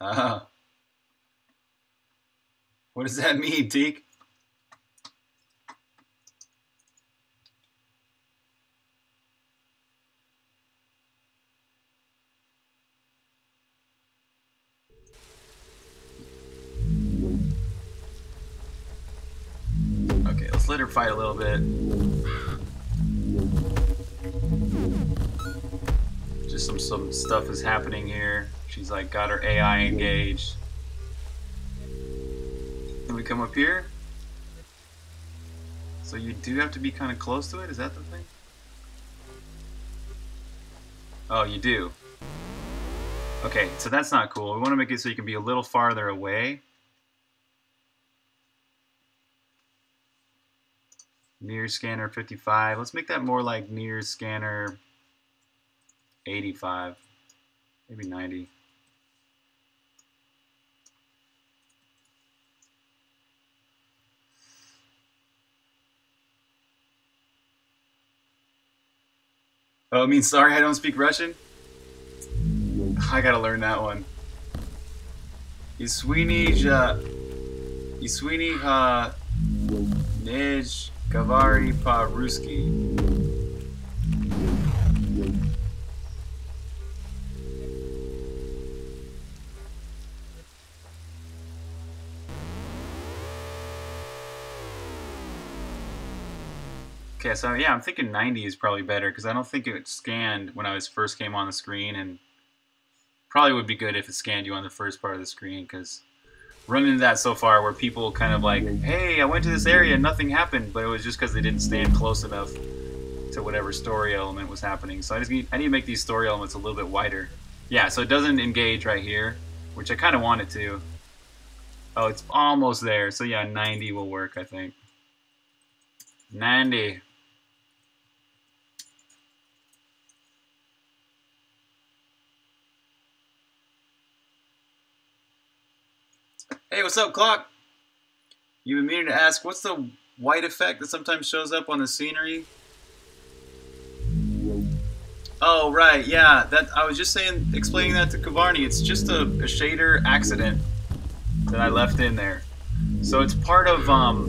Uh-huh. What does that mean, Teek? Okay, let's let her fight a little bit. Just some some stuff is happening here. She's like got her A I engaged. Can we come up here? So you do have to be kind of close to it? Is that the thing? Oh, you do. Okay, so that's not cool. We want to make it so you can be a little farther away. Near scanner fifty-five. Let's make that more like near scanner eighty-five, maybe ninety. Oh, it means sorry I don't speak Russian? I gotta learn that one. Iswinija Iswiniha Nej Gavari Pa-Ruski. Okay, so yeah, I'm thinking ninety is probably better because I don't think it scanned when I was first came on the screen, and probably would be good if it scanned you on the first part of the screen, because run into that so far where people kind of like, hey, I went to this area and nothing happened, but it was just because they didn't stand close enough to whatever story element was happening. So I just need, I need to make these story elements a little bit wider. Yeah, so it doesn't engage right here, which I kind of want it to. Oh, it's almost there. So yeah, ninety will work, I think. ninety. Hey, what's up, Clock? You've been meaning to ask, what's the white effect that sometimes shows up on the scenery? Oh, right, yeah. That I was just saying, explaining that to Kavarni. It's just a, a shader accident that I left in there. So it's part of um,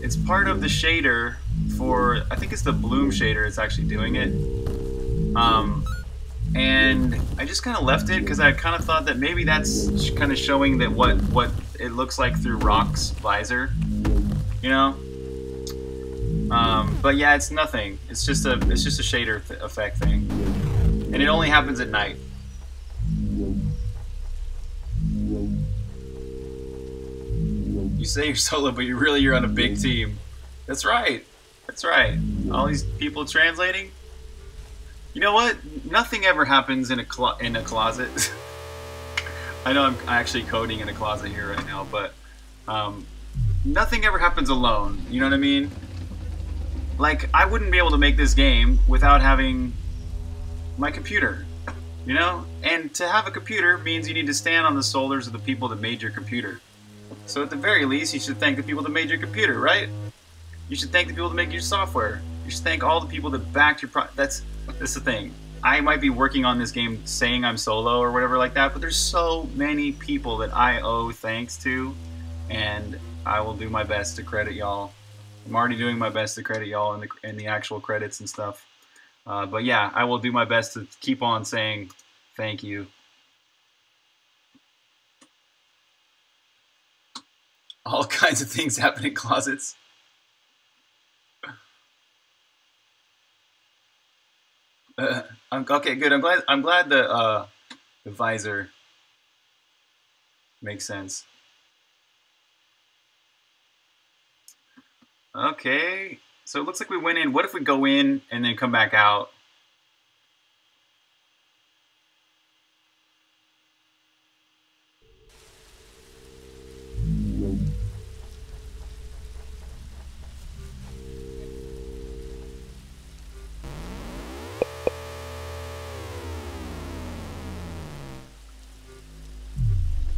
it's part of the shader for, I think it's the bloom shader. It's actually doing it. Um. And I just kind of left it because I kind of thought that maybe that's kind of showing that what what it looks like through Rock's visor, you know. Um, but yeah, it's nothing. It's just a it's just a shader th effect thing, and it only happens at night. You say you're solo, but you really you're on a big team. That's right. That's right. All these people translating. You know what? Nothing ever happens in a clo in a closet. I know I'm actually coding in a closet here right now, but um, nothing ever happens alone. You know what I mean? Like, I wouldn't be able to make this game without having my computer, you know? And to have a computer means you need to stand on the shoulders of the people that made your computer. So at the very least, you should thank the people that made your computer, right? You should thank the people that make your software. You should thank all the people that backed your pro- that's... That's the thing. I might be working on this game saying I'm solo or whatever like that, but there's so many people that I owe thanks to, and I will do my best to credit y'all. I'm already doing my best to credit y'all in the, in the actual credits and stuff. Uh, but yeah, I will do my best to keep on saying thank you. All kinds of things happen in closets. I'm, okay, good. I'm glad. I'm glad the uh, the visor makes sense. Okay, so it looks like we went in. What if we go in and then come back out?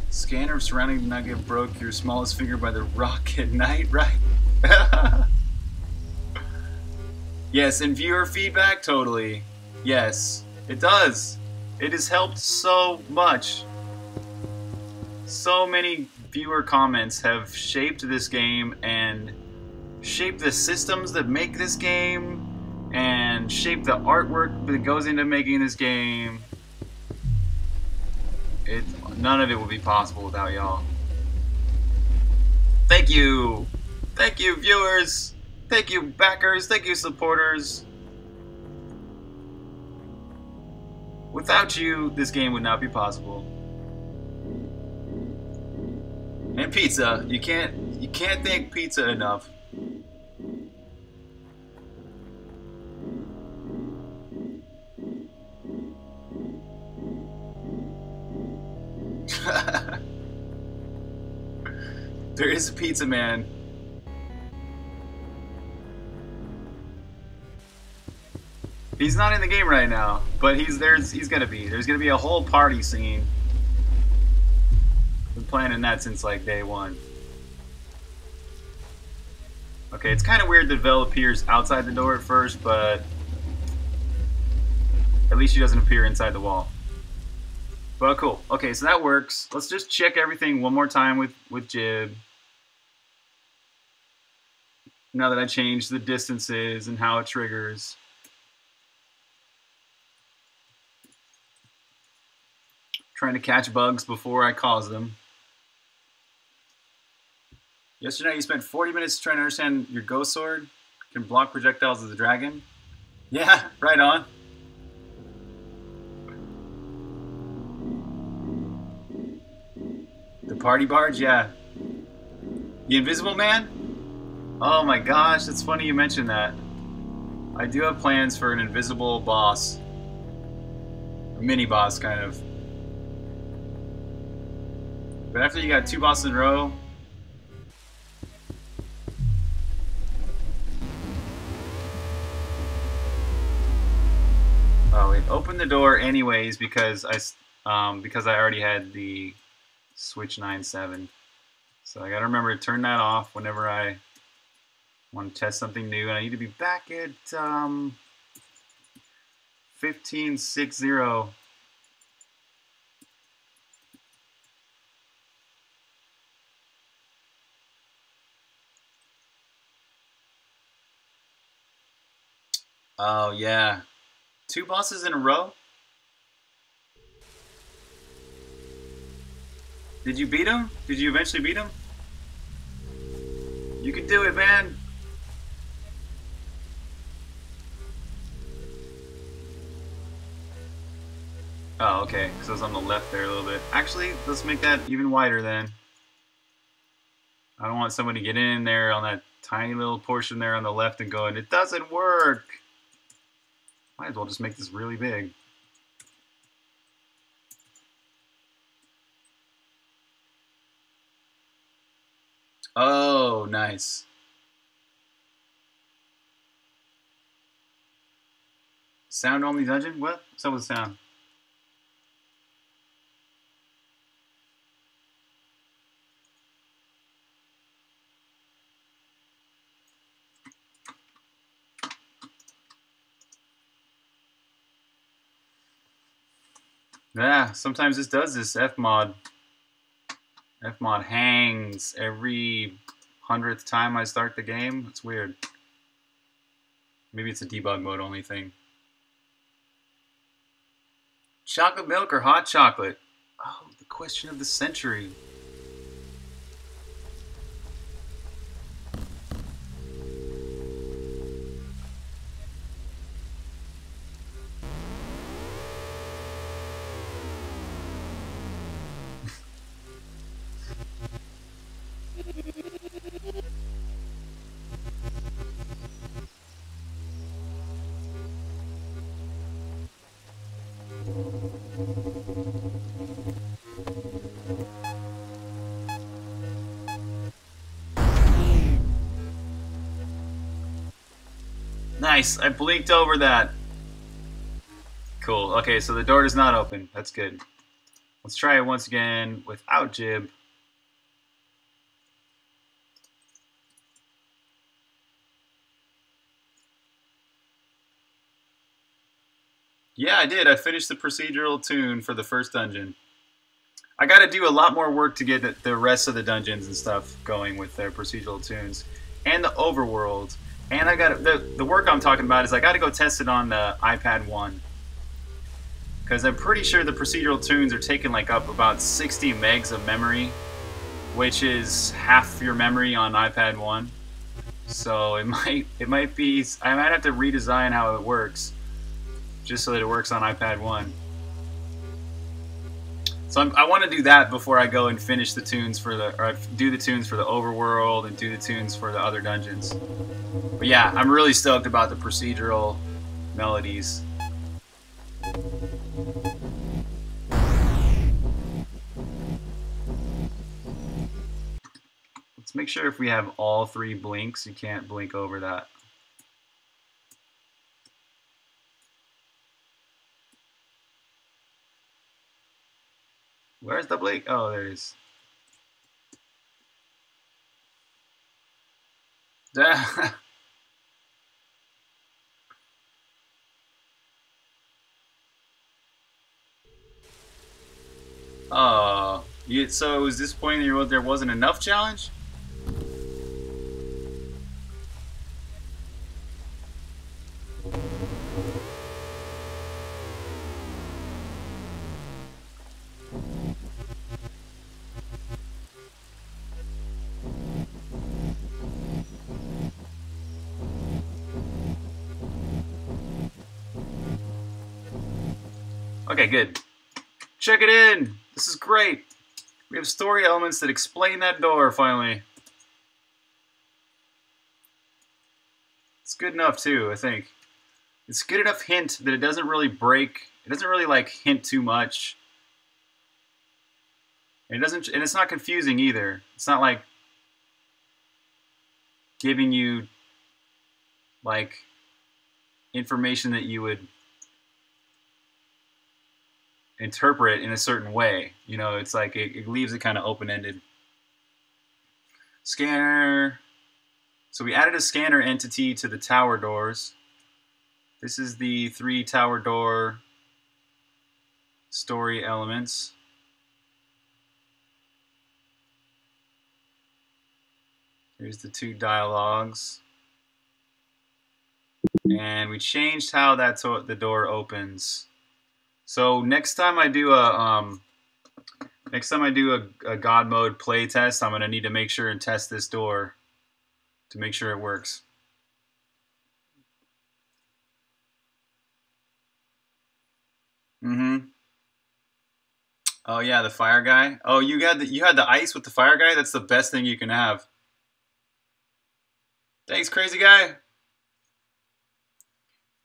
Scanner surrounding the nugget broke your smallest finger by the rock at night, right? Yes, and viewer feedback, totally. Yes, it does. It has helped so much. So many viewer comments have shaped this game and shaped the systems that make this game and shaped the artwork that goes into making this game. It, none of it would be possible without y'all. Thank you! Thank you, viewers! Thank you, backers! Thank you, supporters! Without you, this game would not be possible. And pizza. You can't, you can't thank pizza enough. There is a pizza man. He's not in the game right now, but he's there's he's gonna be. There's gonna be a whole party scene. Been planning that since like day one. Okay, it's kind of weird the Vel appears outside the door at first, but at least she doesn't appear inside the wall. But cool. Okay, so that works. Let's just check everything one more time with, with Jib. Now that I changed the distances and how it triggers. Trying to catch bugs before I cause them. Yesterday you spent forty minutes trying to understand your Ghost Sword can block projectiles as a dragon. Yeah, right on. The party barge, yeah. The Invisible Man? Oh my gosh, that's funny you mentioned that. I do have plans for an invisible boss. A mini boss, kind of. But after you got two bosses in a row... Oh, it opened the door anyways because I, um, because I already had the... Switch nine seven. So I gotta remember to turn that off whenever I want to test something new. And I need to be back at um, fifteen sixty. Oh yeah. Two bosses in a row? Did you beat him? Did you eventually beat him? You can do it, man. Oh, okay. Because I was on the left there a little bit. Actually, let's make that even wider then. I don't want someone to get in there on that tiny little portion there on the left and going, it doesn't work. Might as well just make this really big. Oh, nice. Sound only dungeon? What? What's up with sound? Yeah, sometimes this does this F mod. F mod hangs every hundredth time I start the game. It's weird. Maybe it's a debug mode only thing. Chocolate milk or hot chocolate? Oh, the question of the century. Nice, I blinked over that. Cool, okay, so the door does not open. That's good. Let's try it once again without jib. Yeah, I did. I finished the procedural tune for the first dungeon. I got to do a lot more work to get the rest of the dungeons and stuff going with their procedural tunes and the overworld. And I got the the work I'm talking about is I got to go test it on the iPad one because I'm pretty sure the procedural tunes are taking like up about sixty megs of memory, which is half your memory on iPad one. So it might it might be I might have to redesign how it works, just so that it works on iPad one. So I'm, I want to do that before I go and finish the tunes for the, or do the tunes for the overworld and do the tunes for the other dungeons. But yeah, I'm really stoked about the procedural melodies. Let's make sure if we have all three blinks, you can't blink over that. Where's the blink? Oh, there it is. Oh, you, so it was disappointing that you, there wasn't enough challenge? Okay, good. Check it in! This is great! We have story elements that explain that door, finally. It's good enough, too, I think. It's good enough hint that it doesn't really break. It doesn't really, like, hint too much. And it doesn't, and it's not confusing, either. It's not, like, giving you, like, information that you would interpret in a certain way. You know, it's like it, it leaves it kind of open-ended. Scanner. So we added a scanner entity to the tower doors. This is the three tower door story elements. Here's the two dialogues. And we changed how that's what the door opens. So next time I do a um, next time I do a, a God mode play test, I'm gonna need to make sure and test this door to make sure it works. Mm-hmm. Oh yeah, the fire guy. Oh, you got the, you had the ice with the fire guy. That's the best thing you can have. Thanks, crazy guy.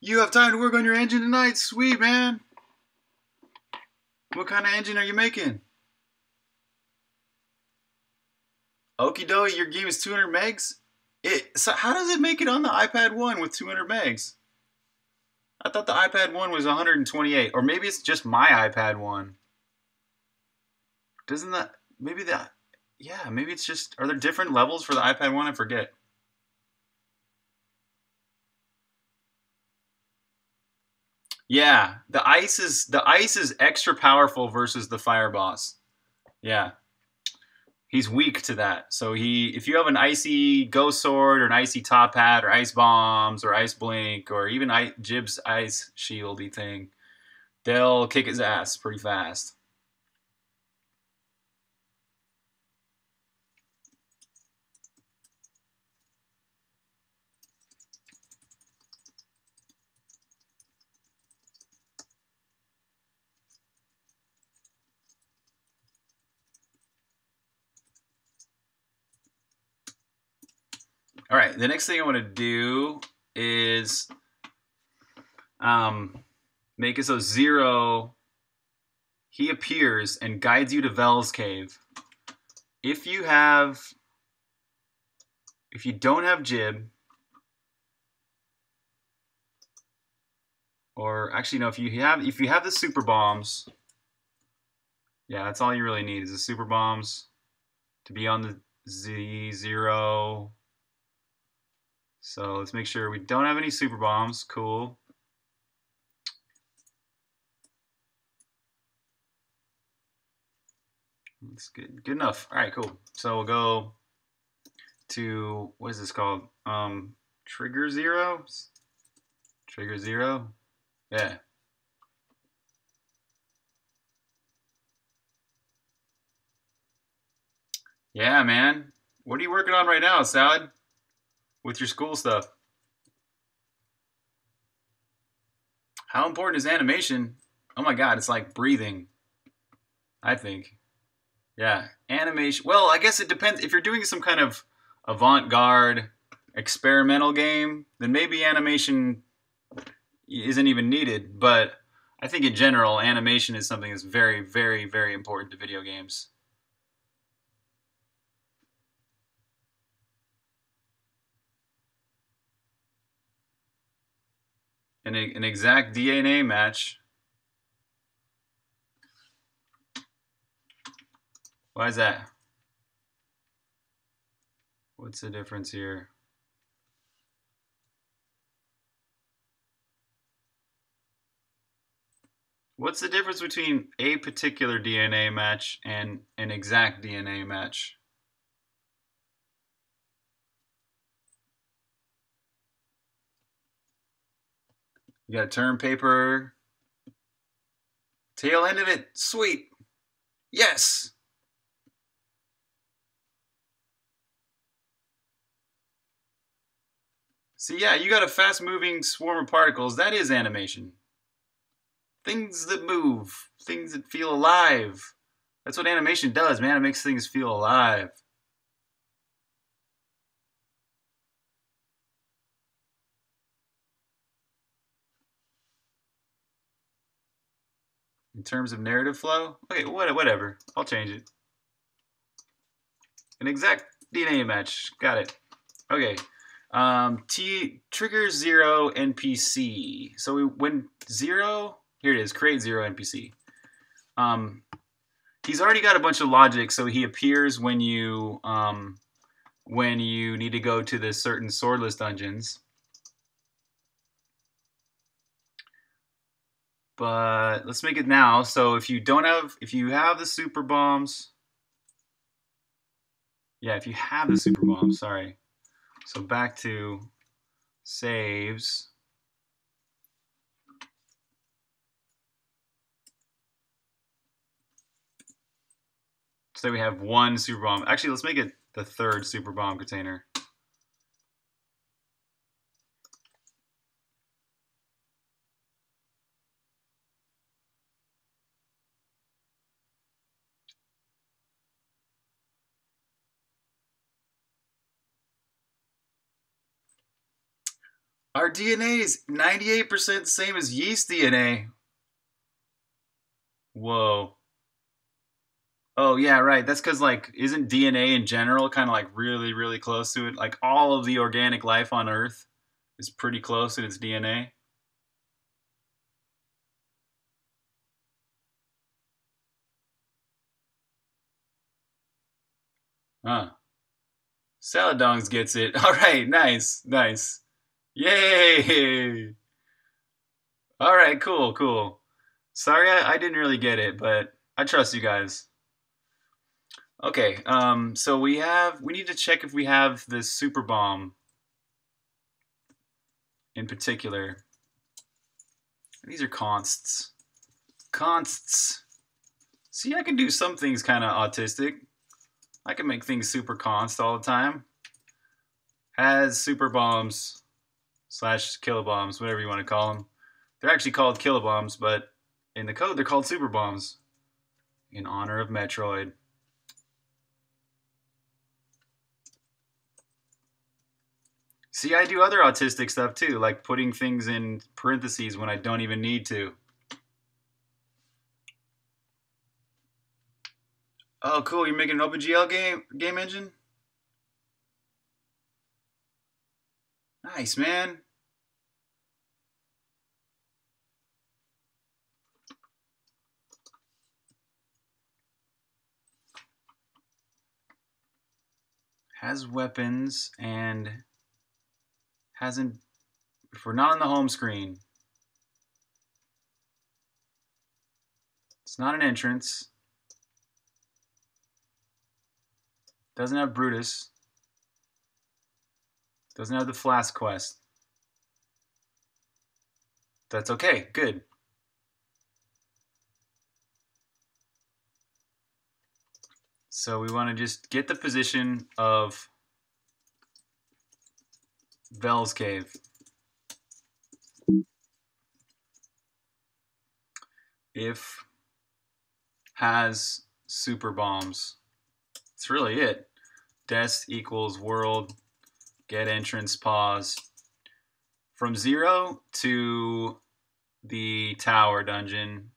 You have time to work on your engine tonight. Sweet, man. What kind of engine are you making? Okie dokie, your game is two hundred megs? It, so how does it make it on the iPad one with two hundred megs? I thought the iPad one was one hundred twenty-eight, or maybe it's just my iPad one. Doesn't that, maybe that, yeah, maybe it's just, are there different levels for the iPad one? I forget. Yeah, the ice is the ice is extra powerful versus the fire boss. Yeah, he's weak to that. So he, if you have an icy ghost sword or an icy top hat or ice bombs or ice blink or even I, Jib's ice shieldy thing, they'll kick his ass pretty fast. All right, the next thing I want to do is um, make it so zero he appears and guides you to Vel's cave. If you have, if you don't have Jib, or actually no, if you have, if you have the super bombs, yeah, that's all you really need is the super bombs to be on the Z zero. So let's make sure we don't have any super bombs. Cool. That's good. Good enough. All right, cool. So we'll go to, what is this called? Um, trigger zero. Trigger zero. Yeah. Yeah, man. What are you working on right now, Salad? With your school stuff. How important is animation? Oh my God, it's like breathing, I think. Yeah, animation. Well, I guess it depends. If you're doing some kind of avant-garde experimental game, then maybe animation isn't even needed. But I think in general, animation is something that's very, very, very important to video games. An, an exact D N A match. Why is that? What's the difference here? What's the difference between a particular D N A match and an exact D N A match? You got a term paper. Tail end of it. Sweet. Yes. So yeah, you got a fast-moving swarm of particles. That is animation. Things that move. Things that feel alive. That's what animation does, man. It makes things feel alive. In terms of narrative flow? Okay, whatever. I'll change it. An exact D N A match. Got it. Okay. Um, T trigger zero N P C. So we, when zero, here it is, create zero N P C. Um, he's already got a bunch of logic, so he appears when you um, when you need to go to the certain swordless dungeons. But let's make it now. So if you don't have, if you have the super bombs, yeah, if you have the super bombs, sorry. So back to saves. So we have one super bomb. Actually, let's make it the third super bomb container. Our D N A is ninety-eight percent same as yeast D N A. Whoa. Oh, yeah, right. That's because, like, isn't D N A in general kind of, like, really, really close to it? Like, all of the organic life on Earth is pretty close in its D N A. Huh. Salad Dongs gets it. All right, nice, nice. Yay! All right, cool, cool. Sorry, I, I didn't really get it, but I trust you guys. Okay, um, so we have we need to check if we have this super bomb in particular. These are consts, consts. See, I can do some things kind of autistic. I can make things super const all the time. Has super bombs. Slash kilobombs, whatever you want to call them. They're actually called kilobombs, but in the code they're called super bombs in honor of Metroid. See, I do other autistic stuff too, like putting things in parentheses when I don't even need to. Oh, cool. You're making an OpenGL game game engine? Nice, man. Has weapons and hasn't, if we're not on the home screen, it's not an entrance, doesn't have Brutus, doesn't have the Flask quest. That's okay, good. So we want to just get the position of Vel's cave. If has super bombs. That's really it. Dest equals world, get entrance, pause. From zero to the tower dungeon,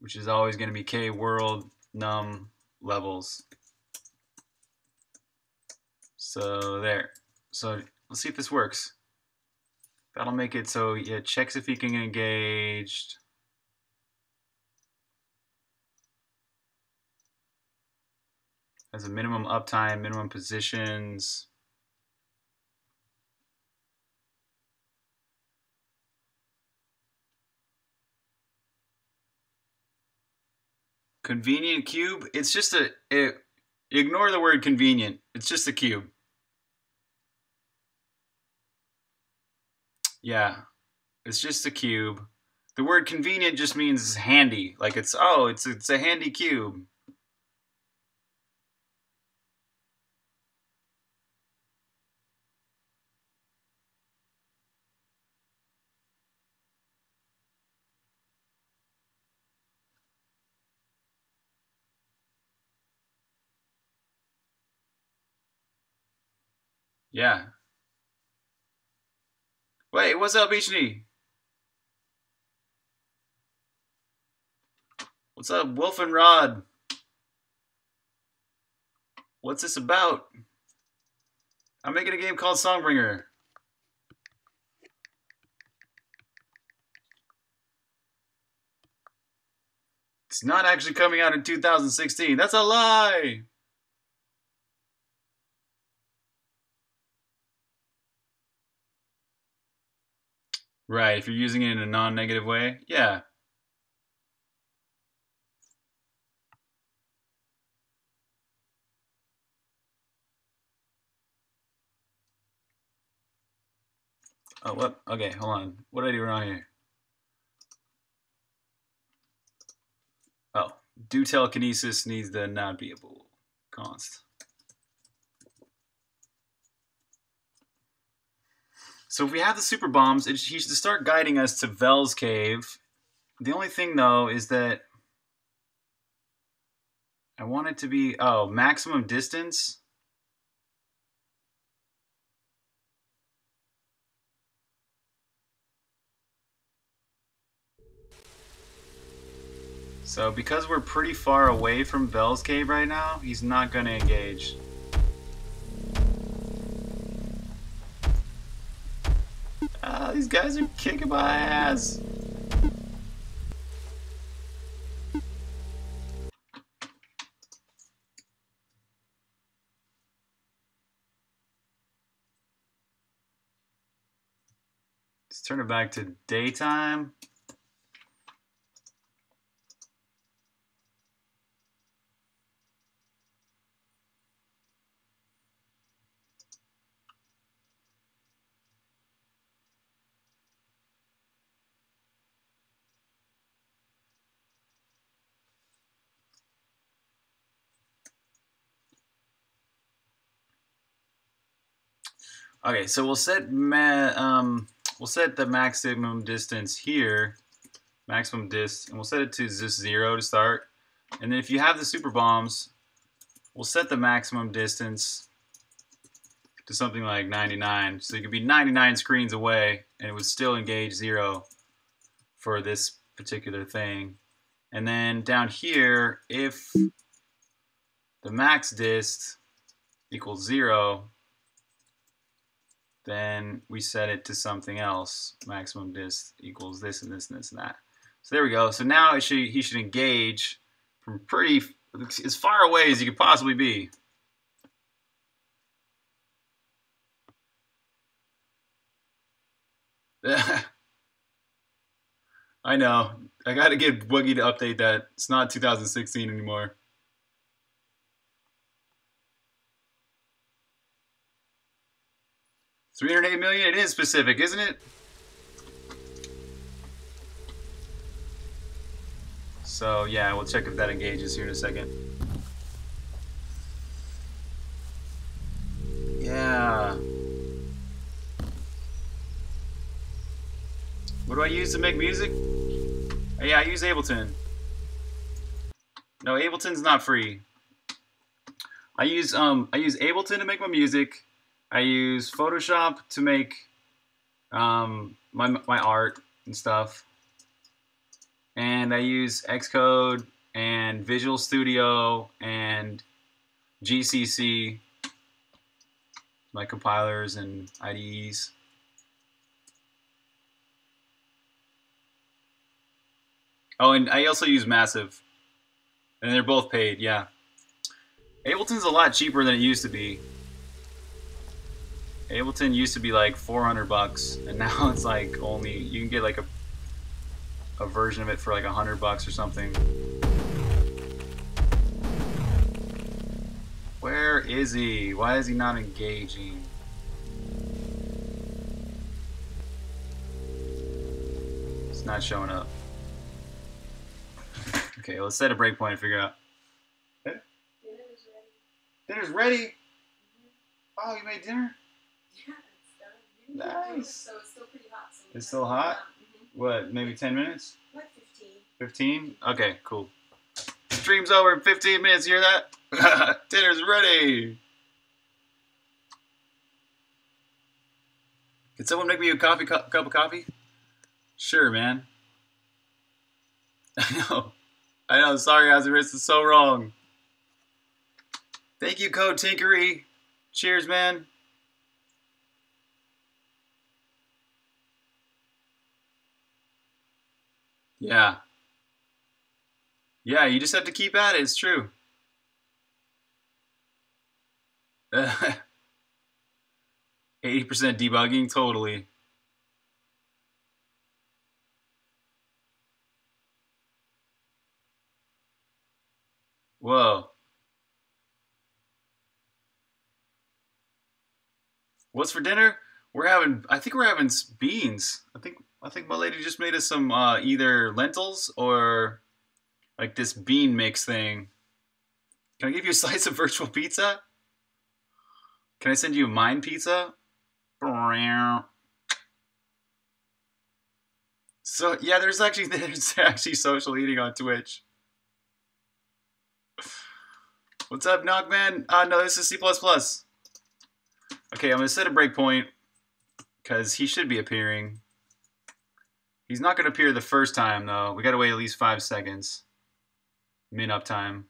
which is always going to be K world num levels. So there. So let's see if this works. That'll make it so it checks if you can get engaged. Has a minimum uptime, minimum positions. Convenient cube. It's just a, it, ignore the word convenient. It's just a cube. Yeah, it's just a cube. The word convenient just means handy. Like it's, oh, it's, it's a handy cube. Yeah. Wait, what's up, Beachney? What's up, Wolf and Rod? What's this about? I'm making a game called Songbringer. It's not actually coming out in two thousand sixteen. That's a lie! Right, if you're using it in a non-negative way, yeah. Oh, what? Okay, hold on. What did I do wrong here? Oh, do telekinesis needs the not beable const. So if we have the super bombs, it, he should start guiding us to Vel's cave. The only thing though is that I want it to be, oh, maximum distance. So because we're pretty far away from Vel's cave right now, he's not gonna engage. Oh, these guys are kicking my ass. Let's turn it back to daytime. Okay, so we'll set ma um, we'll set the maximum distance here, maximum dist, and we'll set it to just zero to start. And then if you have the super bombs, we'll set the maximum distance to something like ninety-nine, so you could be ninety-nine screens away, and it would still engage zero for this particular thing. And then down here, if the max dist equals zero, then we set it to something else. Maximum dist equals this and this and this and that. So there we go. So now it should, he should engage from pretty as far away as you could possibly be. I know. I gotta get Woogie to update that. It's not two thousand sixteen anymore. three hundred eight million, it is specific, isn't it? So yeah, we'll check if that engages here in a second. Yeah. What do I use to make music? Oh, yeah, I use Ableton. No, Ableton's not free. I use um I use Ableton to make my music. I use Photoshop to make um my my art and stuff. And I use Xcode and Visual Studio and G C C, my compilers and I D Es. Oh, and I also use Massive, and they're both paid, yeah. Ableton's a lot cheaper than it used to be. Ableton used to be like four hundred bucks, and now it's like only, you can get like a, a version of it for like a hundred bucks or something. Where is he? Why is he not engaging? It's not showing up. Okay, let's set a breakpoint and figure out. Huh? Dinner's ready. Dinner's ready? Mm-hmm. Oh, you made dinner? Yeah, it's done. Nice. So it's still pretty hot. So it's still hot? Mm-hmm. What, maybe ten minutes? What, fifteen. fifteen? Okay, cool. Stream's over in fifteen minutes, you hear that? Dinner's ready. Can someone make me a coffee, cu cup of coffee? Sure, man. I know. I know, sorry guys, this is so wrong. Thank you, Code Tinkery. Cheers, man. Yeah. Yeah, you just have to keep at it, it's true. eighty percent debugging, totally. Whoa. What's for dinner? We're having, I think we're having beans. I think, I think my lady just made us some uh, either lentils or like this bean mix thing. Can I give you a slice of virtual pizza? Can I send you mine pizza? So yeah, there's actually, there's actually social eating on Twitch. What's up, Knockman? Uh, no, this is C plus plus. Okay, I'm going to set a breakpoint because he should be appearing. He's not going to appear the first time, though. We got to wait at least five seconds. Min uptime.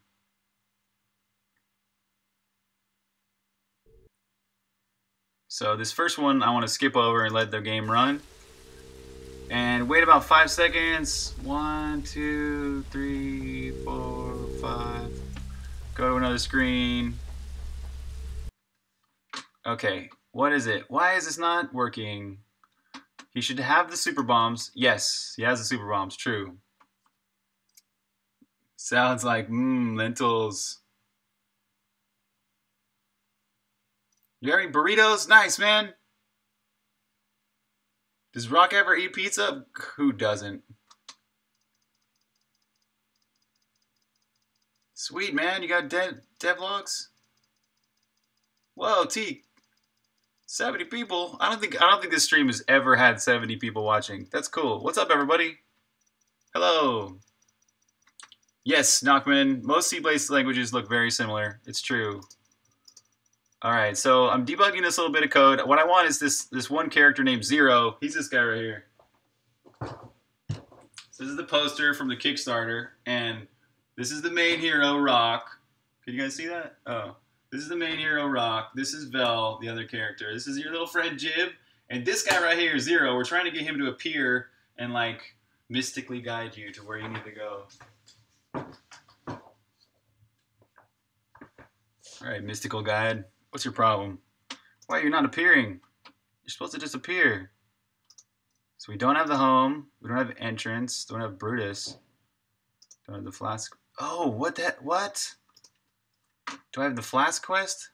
So this first one, I want to skip over and let the game run. And wait about five seconds. One, two, three, four, five. Go to another screen. Okay, what is it? Why is this not working? He should have the super bombs. Yes, he has the super bombs, true. Sounds like, mmm, lentils. You having burritos? Nice, man. Does Rock ever eat pizza? Who doesn't? Sweet, man, you got dead devlogs? Whoa, T, seventy people. I don't think I don't think this stream has ever had seventy people watching. That's cool. What's up, everybody? Hello. Yes, Knockman. Most C-based languages look very similar. It's true. All right, so I'm debugging this little bit of code. What I want is this this one character named Zero. He's this guy right here. So this is the poster from the Kickstarter, and this is the main hero, Rock, Could you guys see that? Oh, this is the main hero, Rock. This is Vel, the other character. This is your little friend, Jib. And this guy right here is Zero. We're trying to get him to appear and, like, mystically guide you to where you need to go. All right, mystical guide. What's your problem? Why, you're not appearing. You're supposed to disappear. So we don't have the home. We don't have entrance. Don't have Brutus. Don't have the flask. Oh, what that? What? Do I have the flask quest?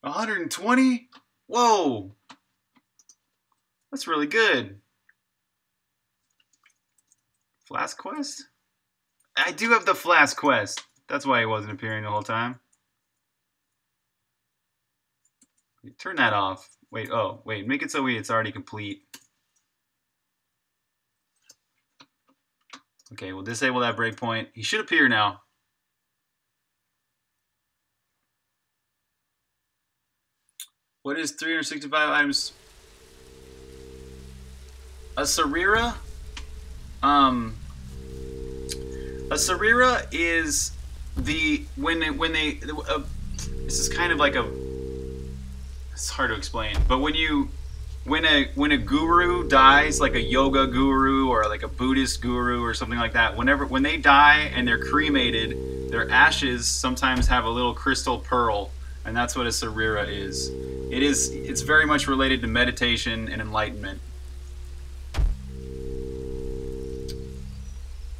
one hundred twenty? Whoa! That's really good. Flask quest? I do have the flask quest. That's why he wasn't appearing the whole time. Turn that off. Wait, oh, wait. Make it so we, it's already complete. Okay, we'll disable that breakpoint. He should appear now. What is three hundred sixty-five items? A Sarira? Um, a Sarira is the, when they, when they, uh, this is kind of like a, it's hard to explain, but when you, when a, when a guru dies, like a yoga guru or like a Buddhist guru or something like that, whenever, when they die and they're cremated, their ashes sometimes have a little crystal pearl, and that's what a Sarira is. It is, it's very much related to meditation and enlightenment.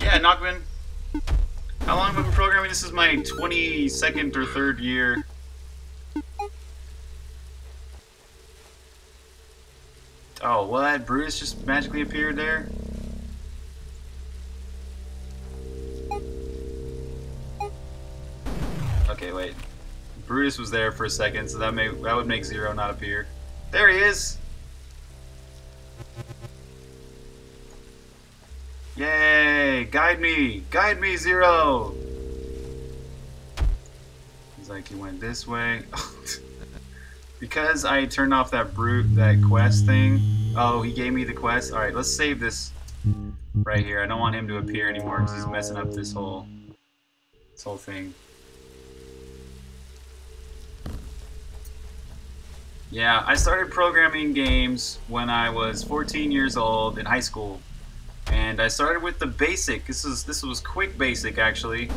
Yeah, Nachman, how long have I been programming? This is my twenty-second or third year. Oh, what? Brutus just magically appeared there? Okay, wait. Brutus was there for a second, so that may that would make Zero not appear. There he is! Yay! Guide me! Guide me, Zero! He's like, he went this way. Because I turned off that brute, that quest thing. Oh, he gave me the quest. All right, let's save this right here. I don't want him to appear anymore because he's messing up this whole, this whole thing. Yeah, I started programming games when I was fourteen years old in high school, and I started with the basic. This is this was Quick Basic actually,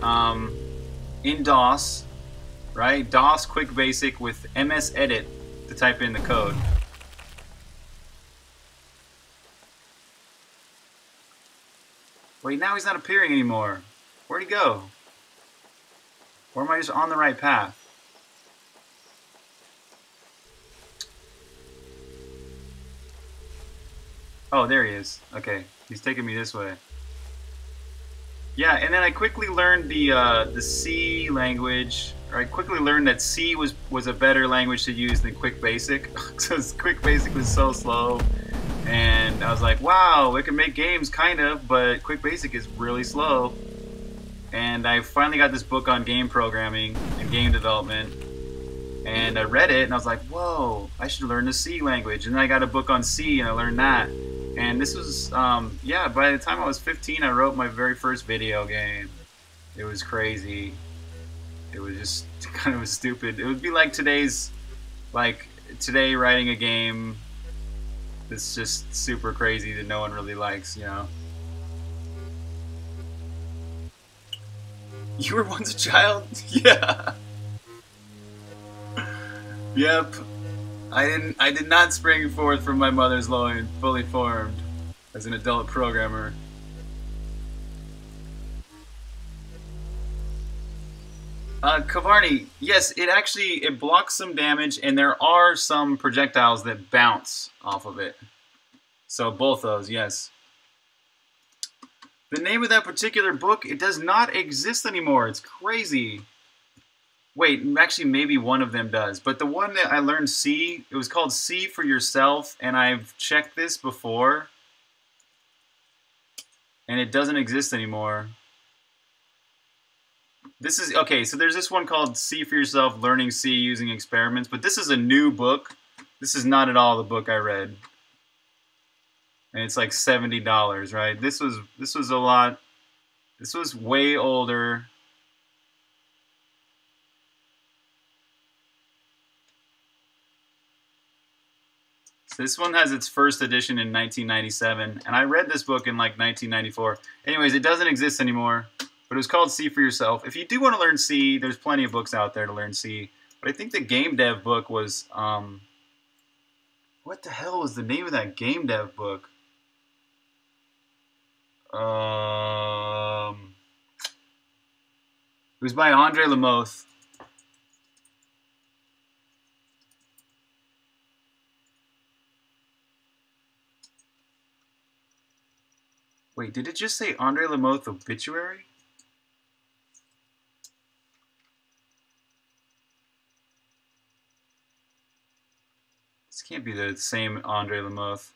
um, in DOS. Right? DOS Quick Basic with M S Edit to type in the code. Wait, now he's not appearing anymore. Where'd he go? Or am I just on the right path? Oh, there he is. Okay, he's taking me this way. Yeah, and then I quickly learned the uh, the C language. Or I quickly learned that C was was a better language to use than Quick Basic, because Quick Basic was so slow. And I was like, wow, it can make games kind of, but Quick Basic is really slow. And I finally got this book on game programming and game development. And I read it, and I was like, whoa, I should learn the C language. And then I got a book on C, and I learned that. And this was, um, yeah, by the time I was fifteen, I wrote my very first video game. It was crazy. It was just kind of stupid. It would be like today's, like, today writing a game that's just super crazy that no one really likes, you know? You were once a child? Yeah. Yep. I didn't. I did not spring forth from my mother's loin, fully formed, as an adult programmer. Uh, Kavarni, yes, it actually it blocks some damage, and there are some projectiles that bounce off of it. So both those, yes. The name of that particular book, it does not exist anymore. It's crazy. Wait, actually maybe one of them does, but the one that I learned C, it was called C for Yourself, and I've checked this before, and it doesn't exist anymore. This is, okay, so there's this one called C for Yourself, Learning C Using Experiments, but this is a new book. This is not at all the book I read. And it's like seventy dollars, right? This was, this was a lot This was way older. So this one has its first edition in nineteen ninety-seven, and I read this book in like nineteen ninety-four. Anyways, it doesn't exist anymore, but it was called C for Yourself. If you do want to learn C, there's plenty of books out there to learn C. But I think the game dev book was, um, what the hell was the name of that game dev book? Um, it was by André LaMothe. Wait, did it just say André LaMothe obituary? This can't be the same André LaMothe.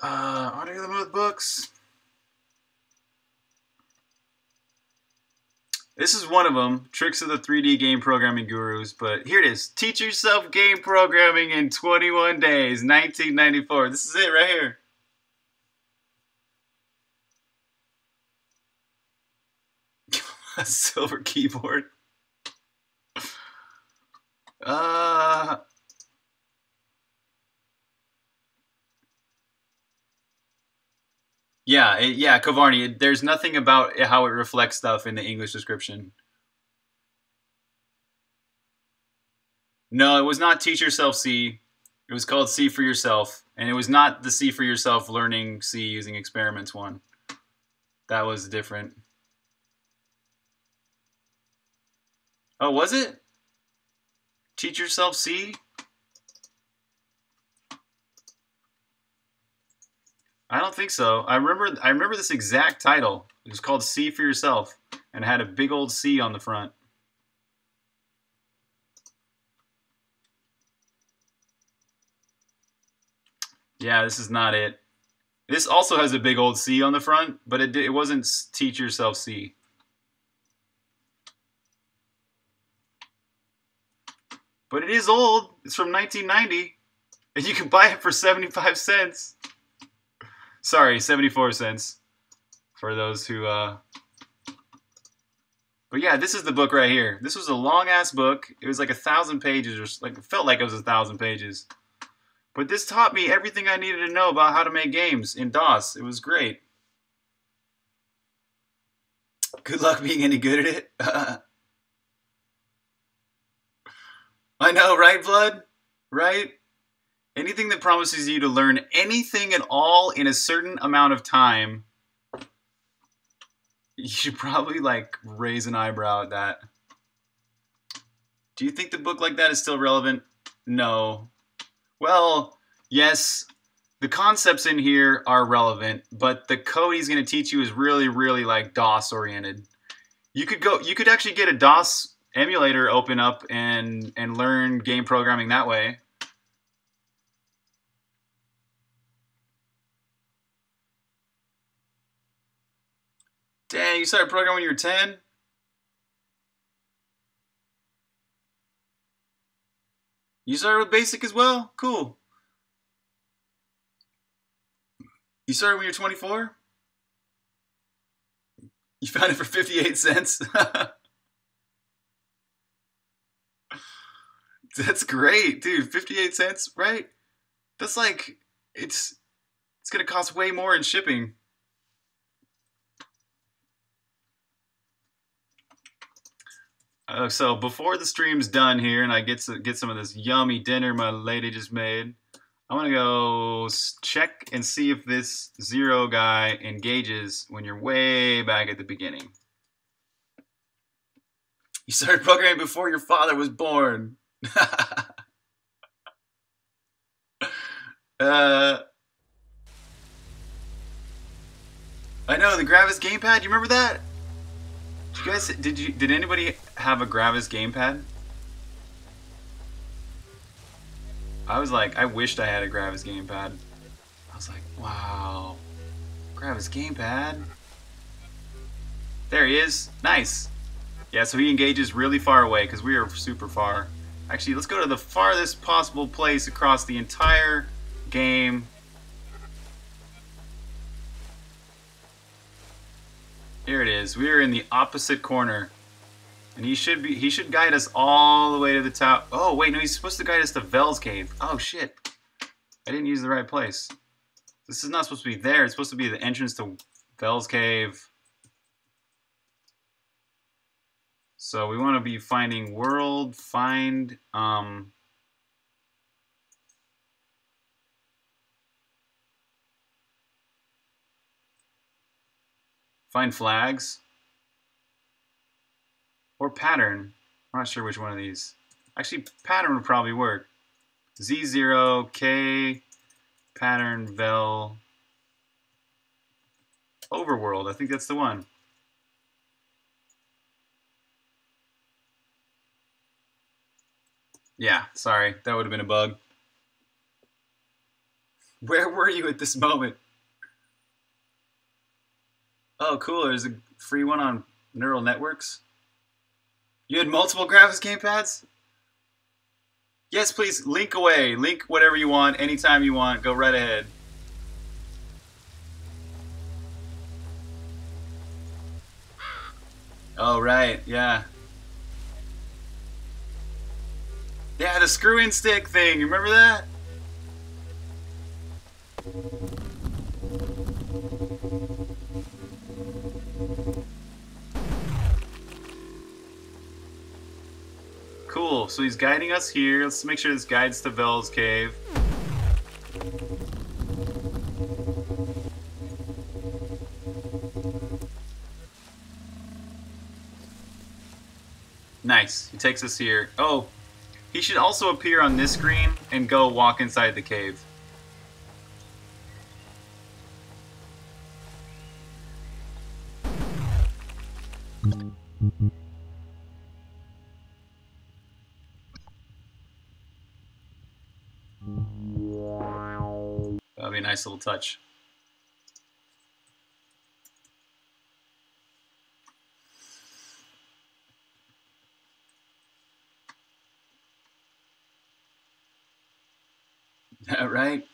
Uh, André LaMothe books. This is one of them, Tricks of the three D Game Programming Gurus, but here it is. Teach Yourself Game Programming in twenty-one days, nineteen ninety-four. This is it right here. A silver keyboard. Uh, yeah, it, yeah, Kavarni, it, there's nothing about how it reflects stuff in the English description. No, it was not Teach Yourself C. It was called C for Yourself, and it was not the C for Yourself Learning C Using Experiments one. That was different. Oh, was it? Teach Yourself C? I don't think so. I remember I remember this exact title. It was called C for Yourself and had a big old C on the front. Yeah, this is not it. This also has a big old C on the front, but it it wasn't Teach Yourself C. But it is old. It's from nineteen ninety, and you can buy it for seventy-five cents. Sorry, seventy-four cents for those who. Uh... But yeah, this is the book right here. This was a long ass book. It was like a thousand pages, or like it felt like it was a thousand pages. But this taught me everything I needed to know about how to make games in DOS. It was great. Good luck being any good at it. I know, right, Blood? Right? Anything that promises you to learn anything at all in a certain amount of time, you should probably, like, raise an eyebrow at that. Do you think the book like that is still relevant? No. Well, yes, the concepts in here are relevant, but the code he's going to teach you is really, really, like, DOS-oriented. You could go, you could actually get a DOS emulator open up and and learn game programming that way. Dang, you started programming when you were ten? You started with BASIC as well? Cool. You started when you were twenty-four? You found it for fifty-eight cents? That's great, dude. fifty-eight cents, right? That's like, it's it's going to cost way more in shipping. Uh, so before the stream's done here and I get, to, get some of this yummy dinner my lady just made, I'm going to go check and see if this zero guy engages when you're way back at the beginning. You started programming before your father was born. uh, I know the Gravis gamepad. You remember that? Did you guys? Did you? Did anybody have a Gravis gamepad? I was like, I wished I had a Gravis gamepad. I was like, wow, Gravis gamepad. There he is. Nice. Yeah. So he engages really far away because we are super far. Actually, let's go to the farthest possible place across the entire game. is. We are in the opposite corner. And he should be, he should guide us all the way to the top. Oh, wait, no, he's supposed to guide us to Vel's cave. Oh, shit. I didn't use the right place. This is not supposed to be there. It's supposed to be the entrance to Vel's cave. So we want to be finding world, find, um... find flags. Or pattern. I'm not sure which one of these. Actually, pattern would probably work. Z zero, K, pattern, vel, overworld. I think that's the one. Yeah, sorry. That would have been a bug. Where were you at this moment? Oh, cool. There's a free one on neural networks. You had multiple Gravis gamepads? Yes, please, link away. Link whatever you want, anytime you want. Go right ahead. Oh, right, yeah. Yeah, the screw-in stick thing, you remember that? Cool, so he's guiding us here. Let's make sure this guides to Vel's cave. Nice, he takes us here. Oh, he should also appear on this screen and go walk inside the cave. That'll be a nice little touch. All right.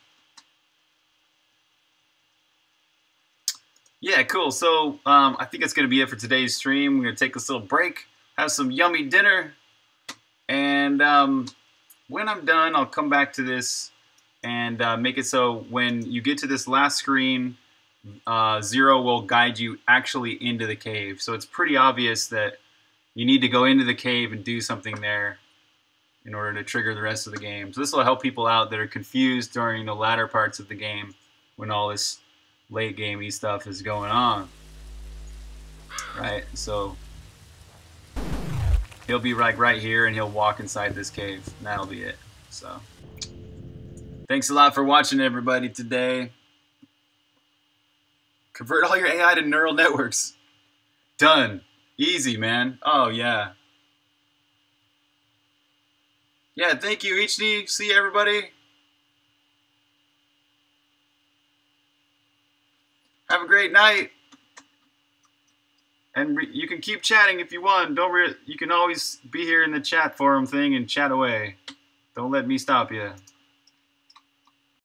Yeah, cool. So um, I think that's going to be it for today's stream. We're going to take this little break, have some yummy dinner, and um, when I'm done, I'll come back to this and uh, make it so when you get to this last screen, uh, Zero will guide you actually into the cave. So it's pretty obvious that you need to go into the cave and do something there in order to trigger the rest of the game. So this will help people out that are confused during the latter parts of the game when all this late gamey stuff is going on. Right, so he'll be like right here and he'll walk inside this cave and that'll be it. So thanks a lot for watching everybody today. Convert all your A I to neural networks. Done. Easy, man. Oh yeah. Yeah, thank you, H D. See everybody. Have a great night. And re you can keep chatting if you want. Don't re you can always be here in the chat forum thing and chat away. Don't let me stop you.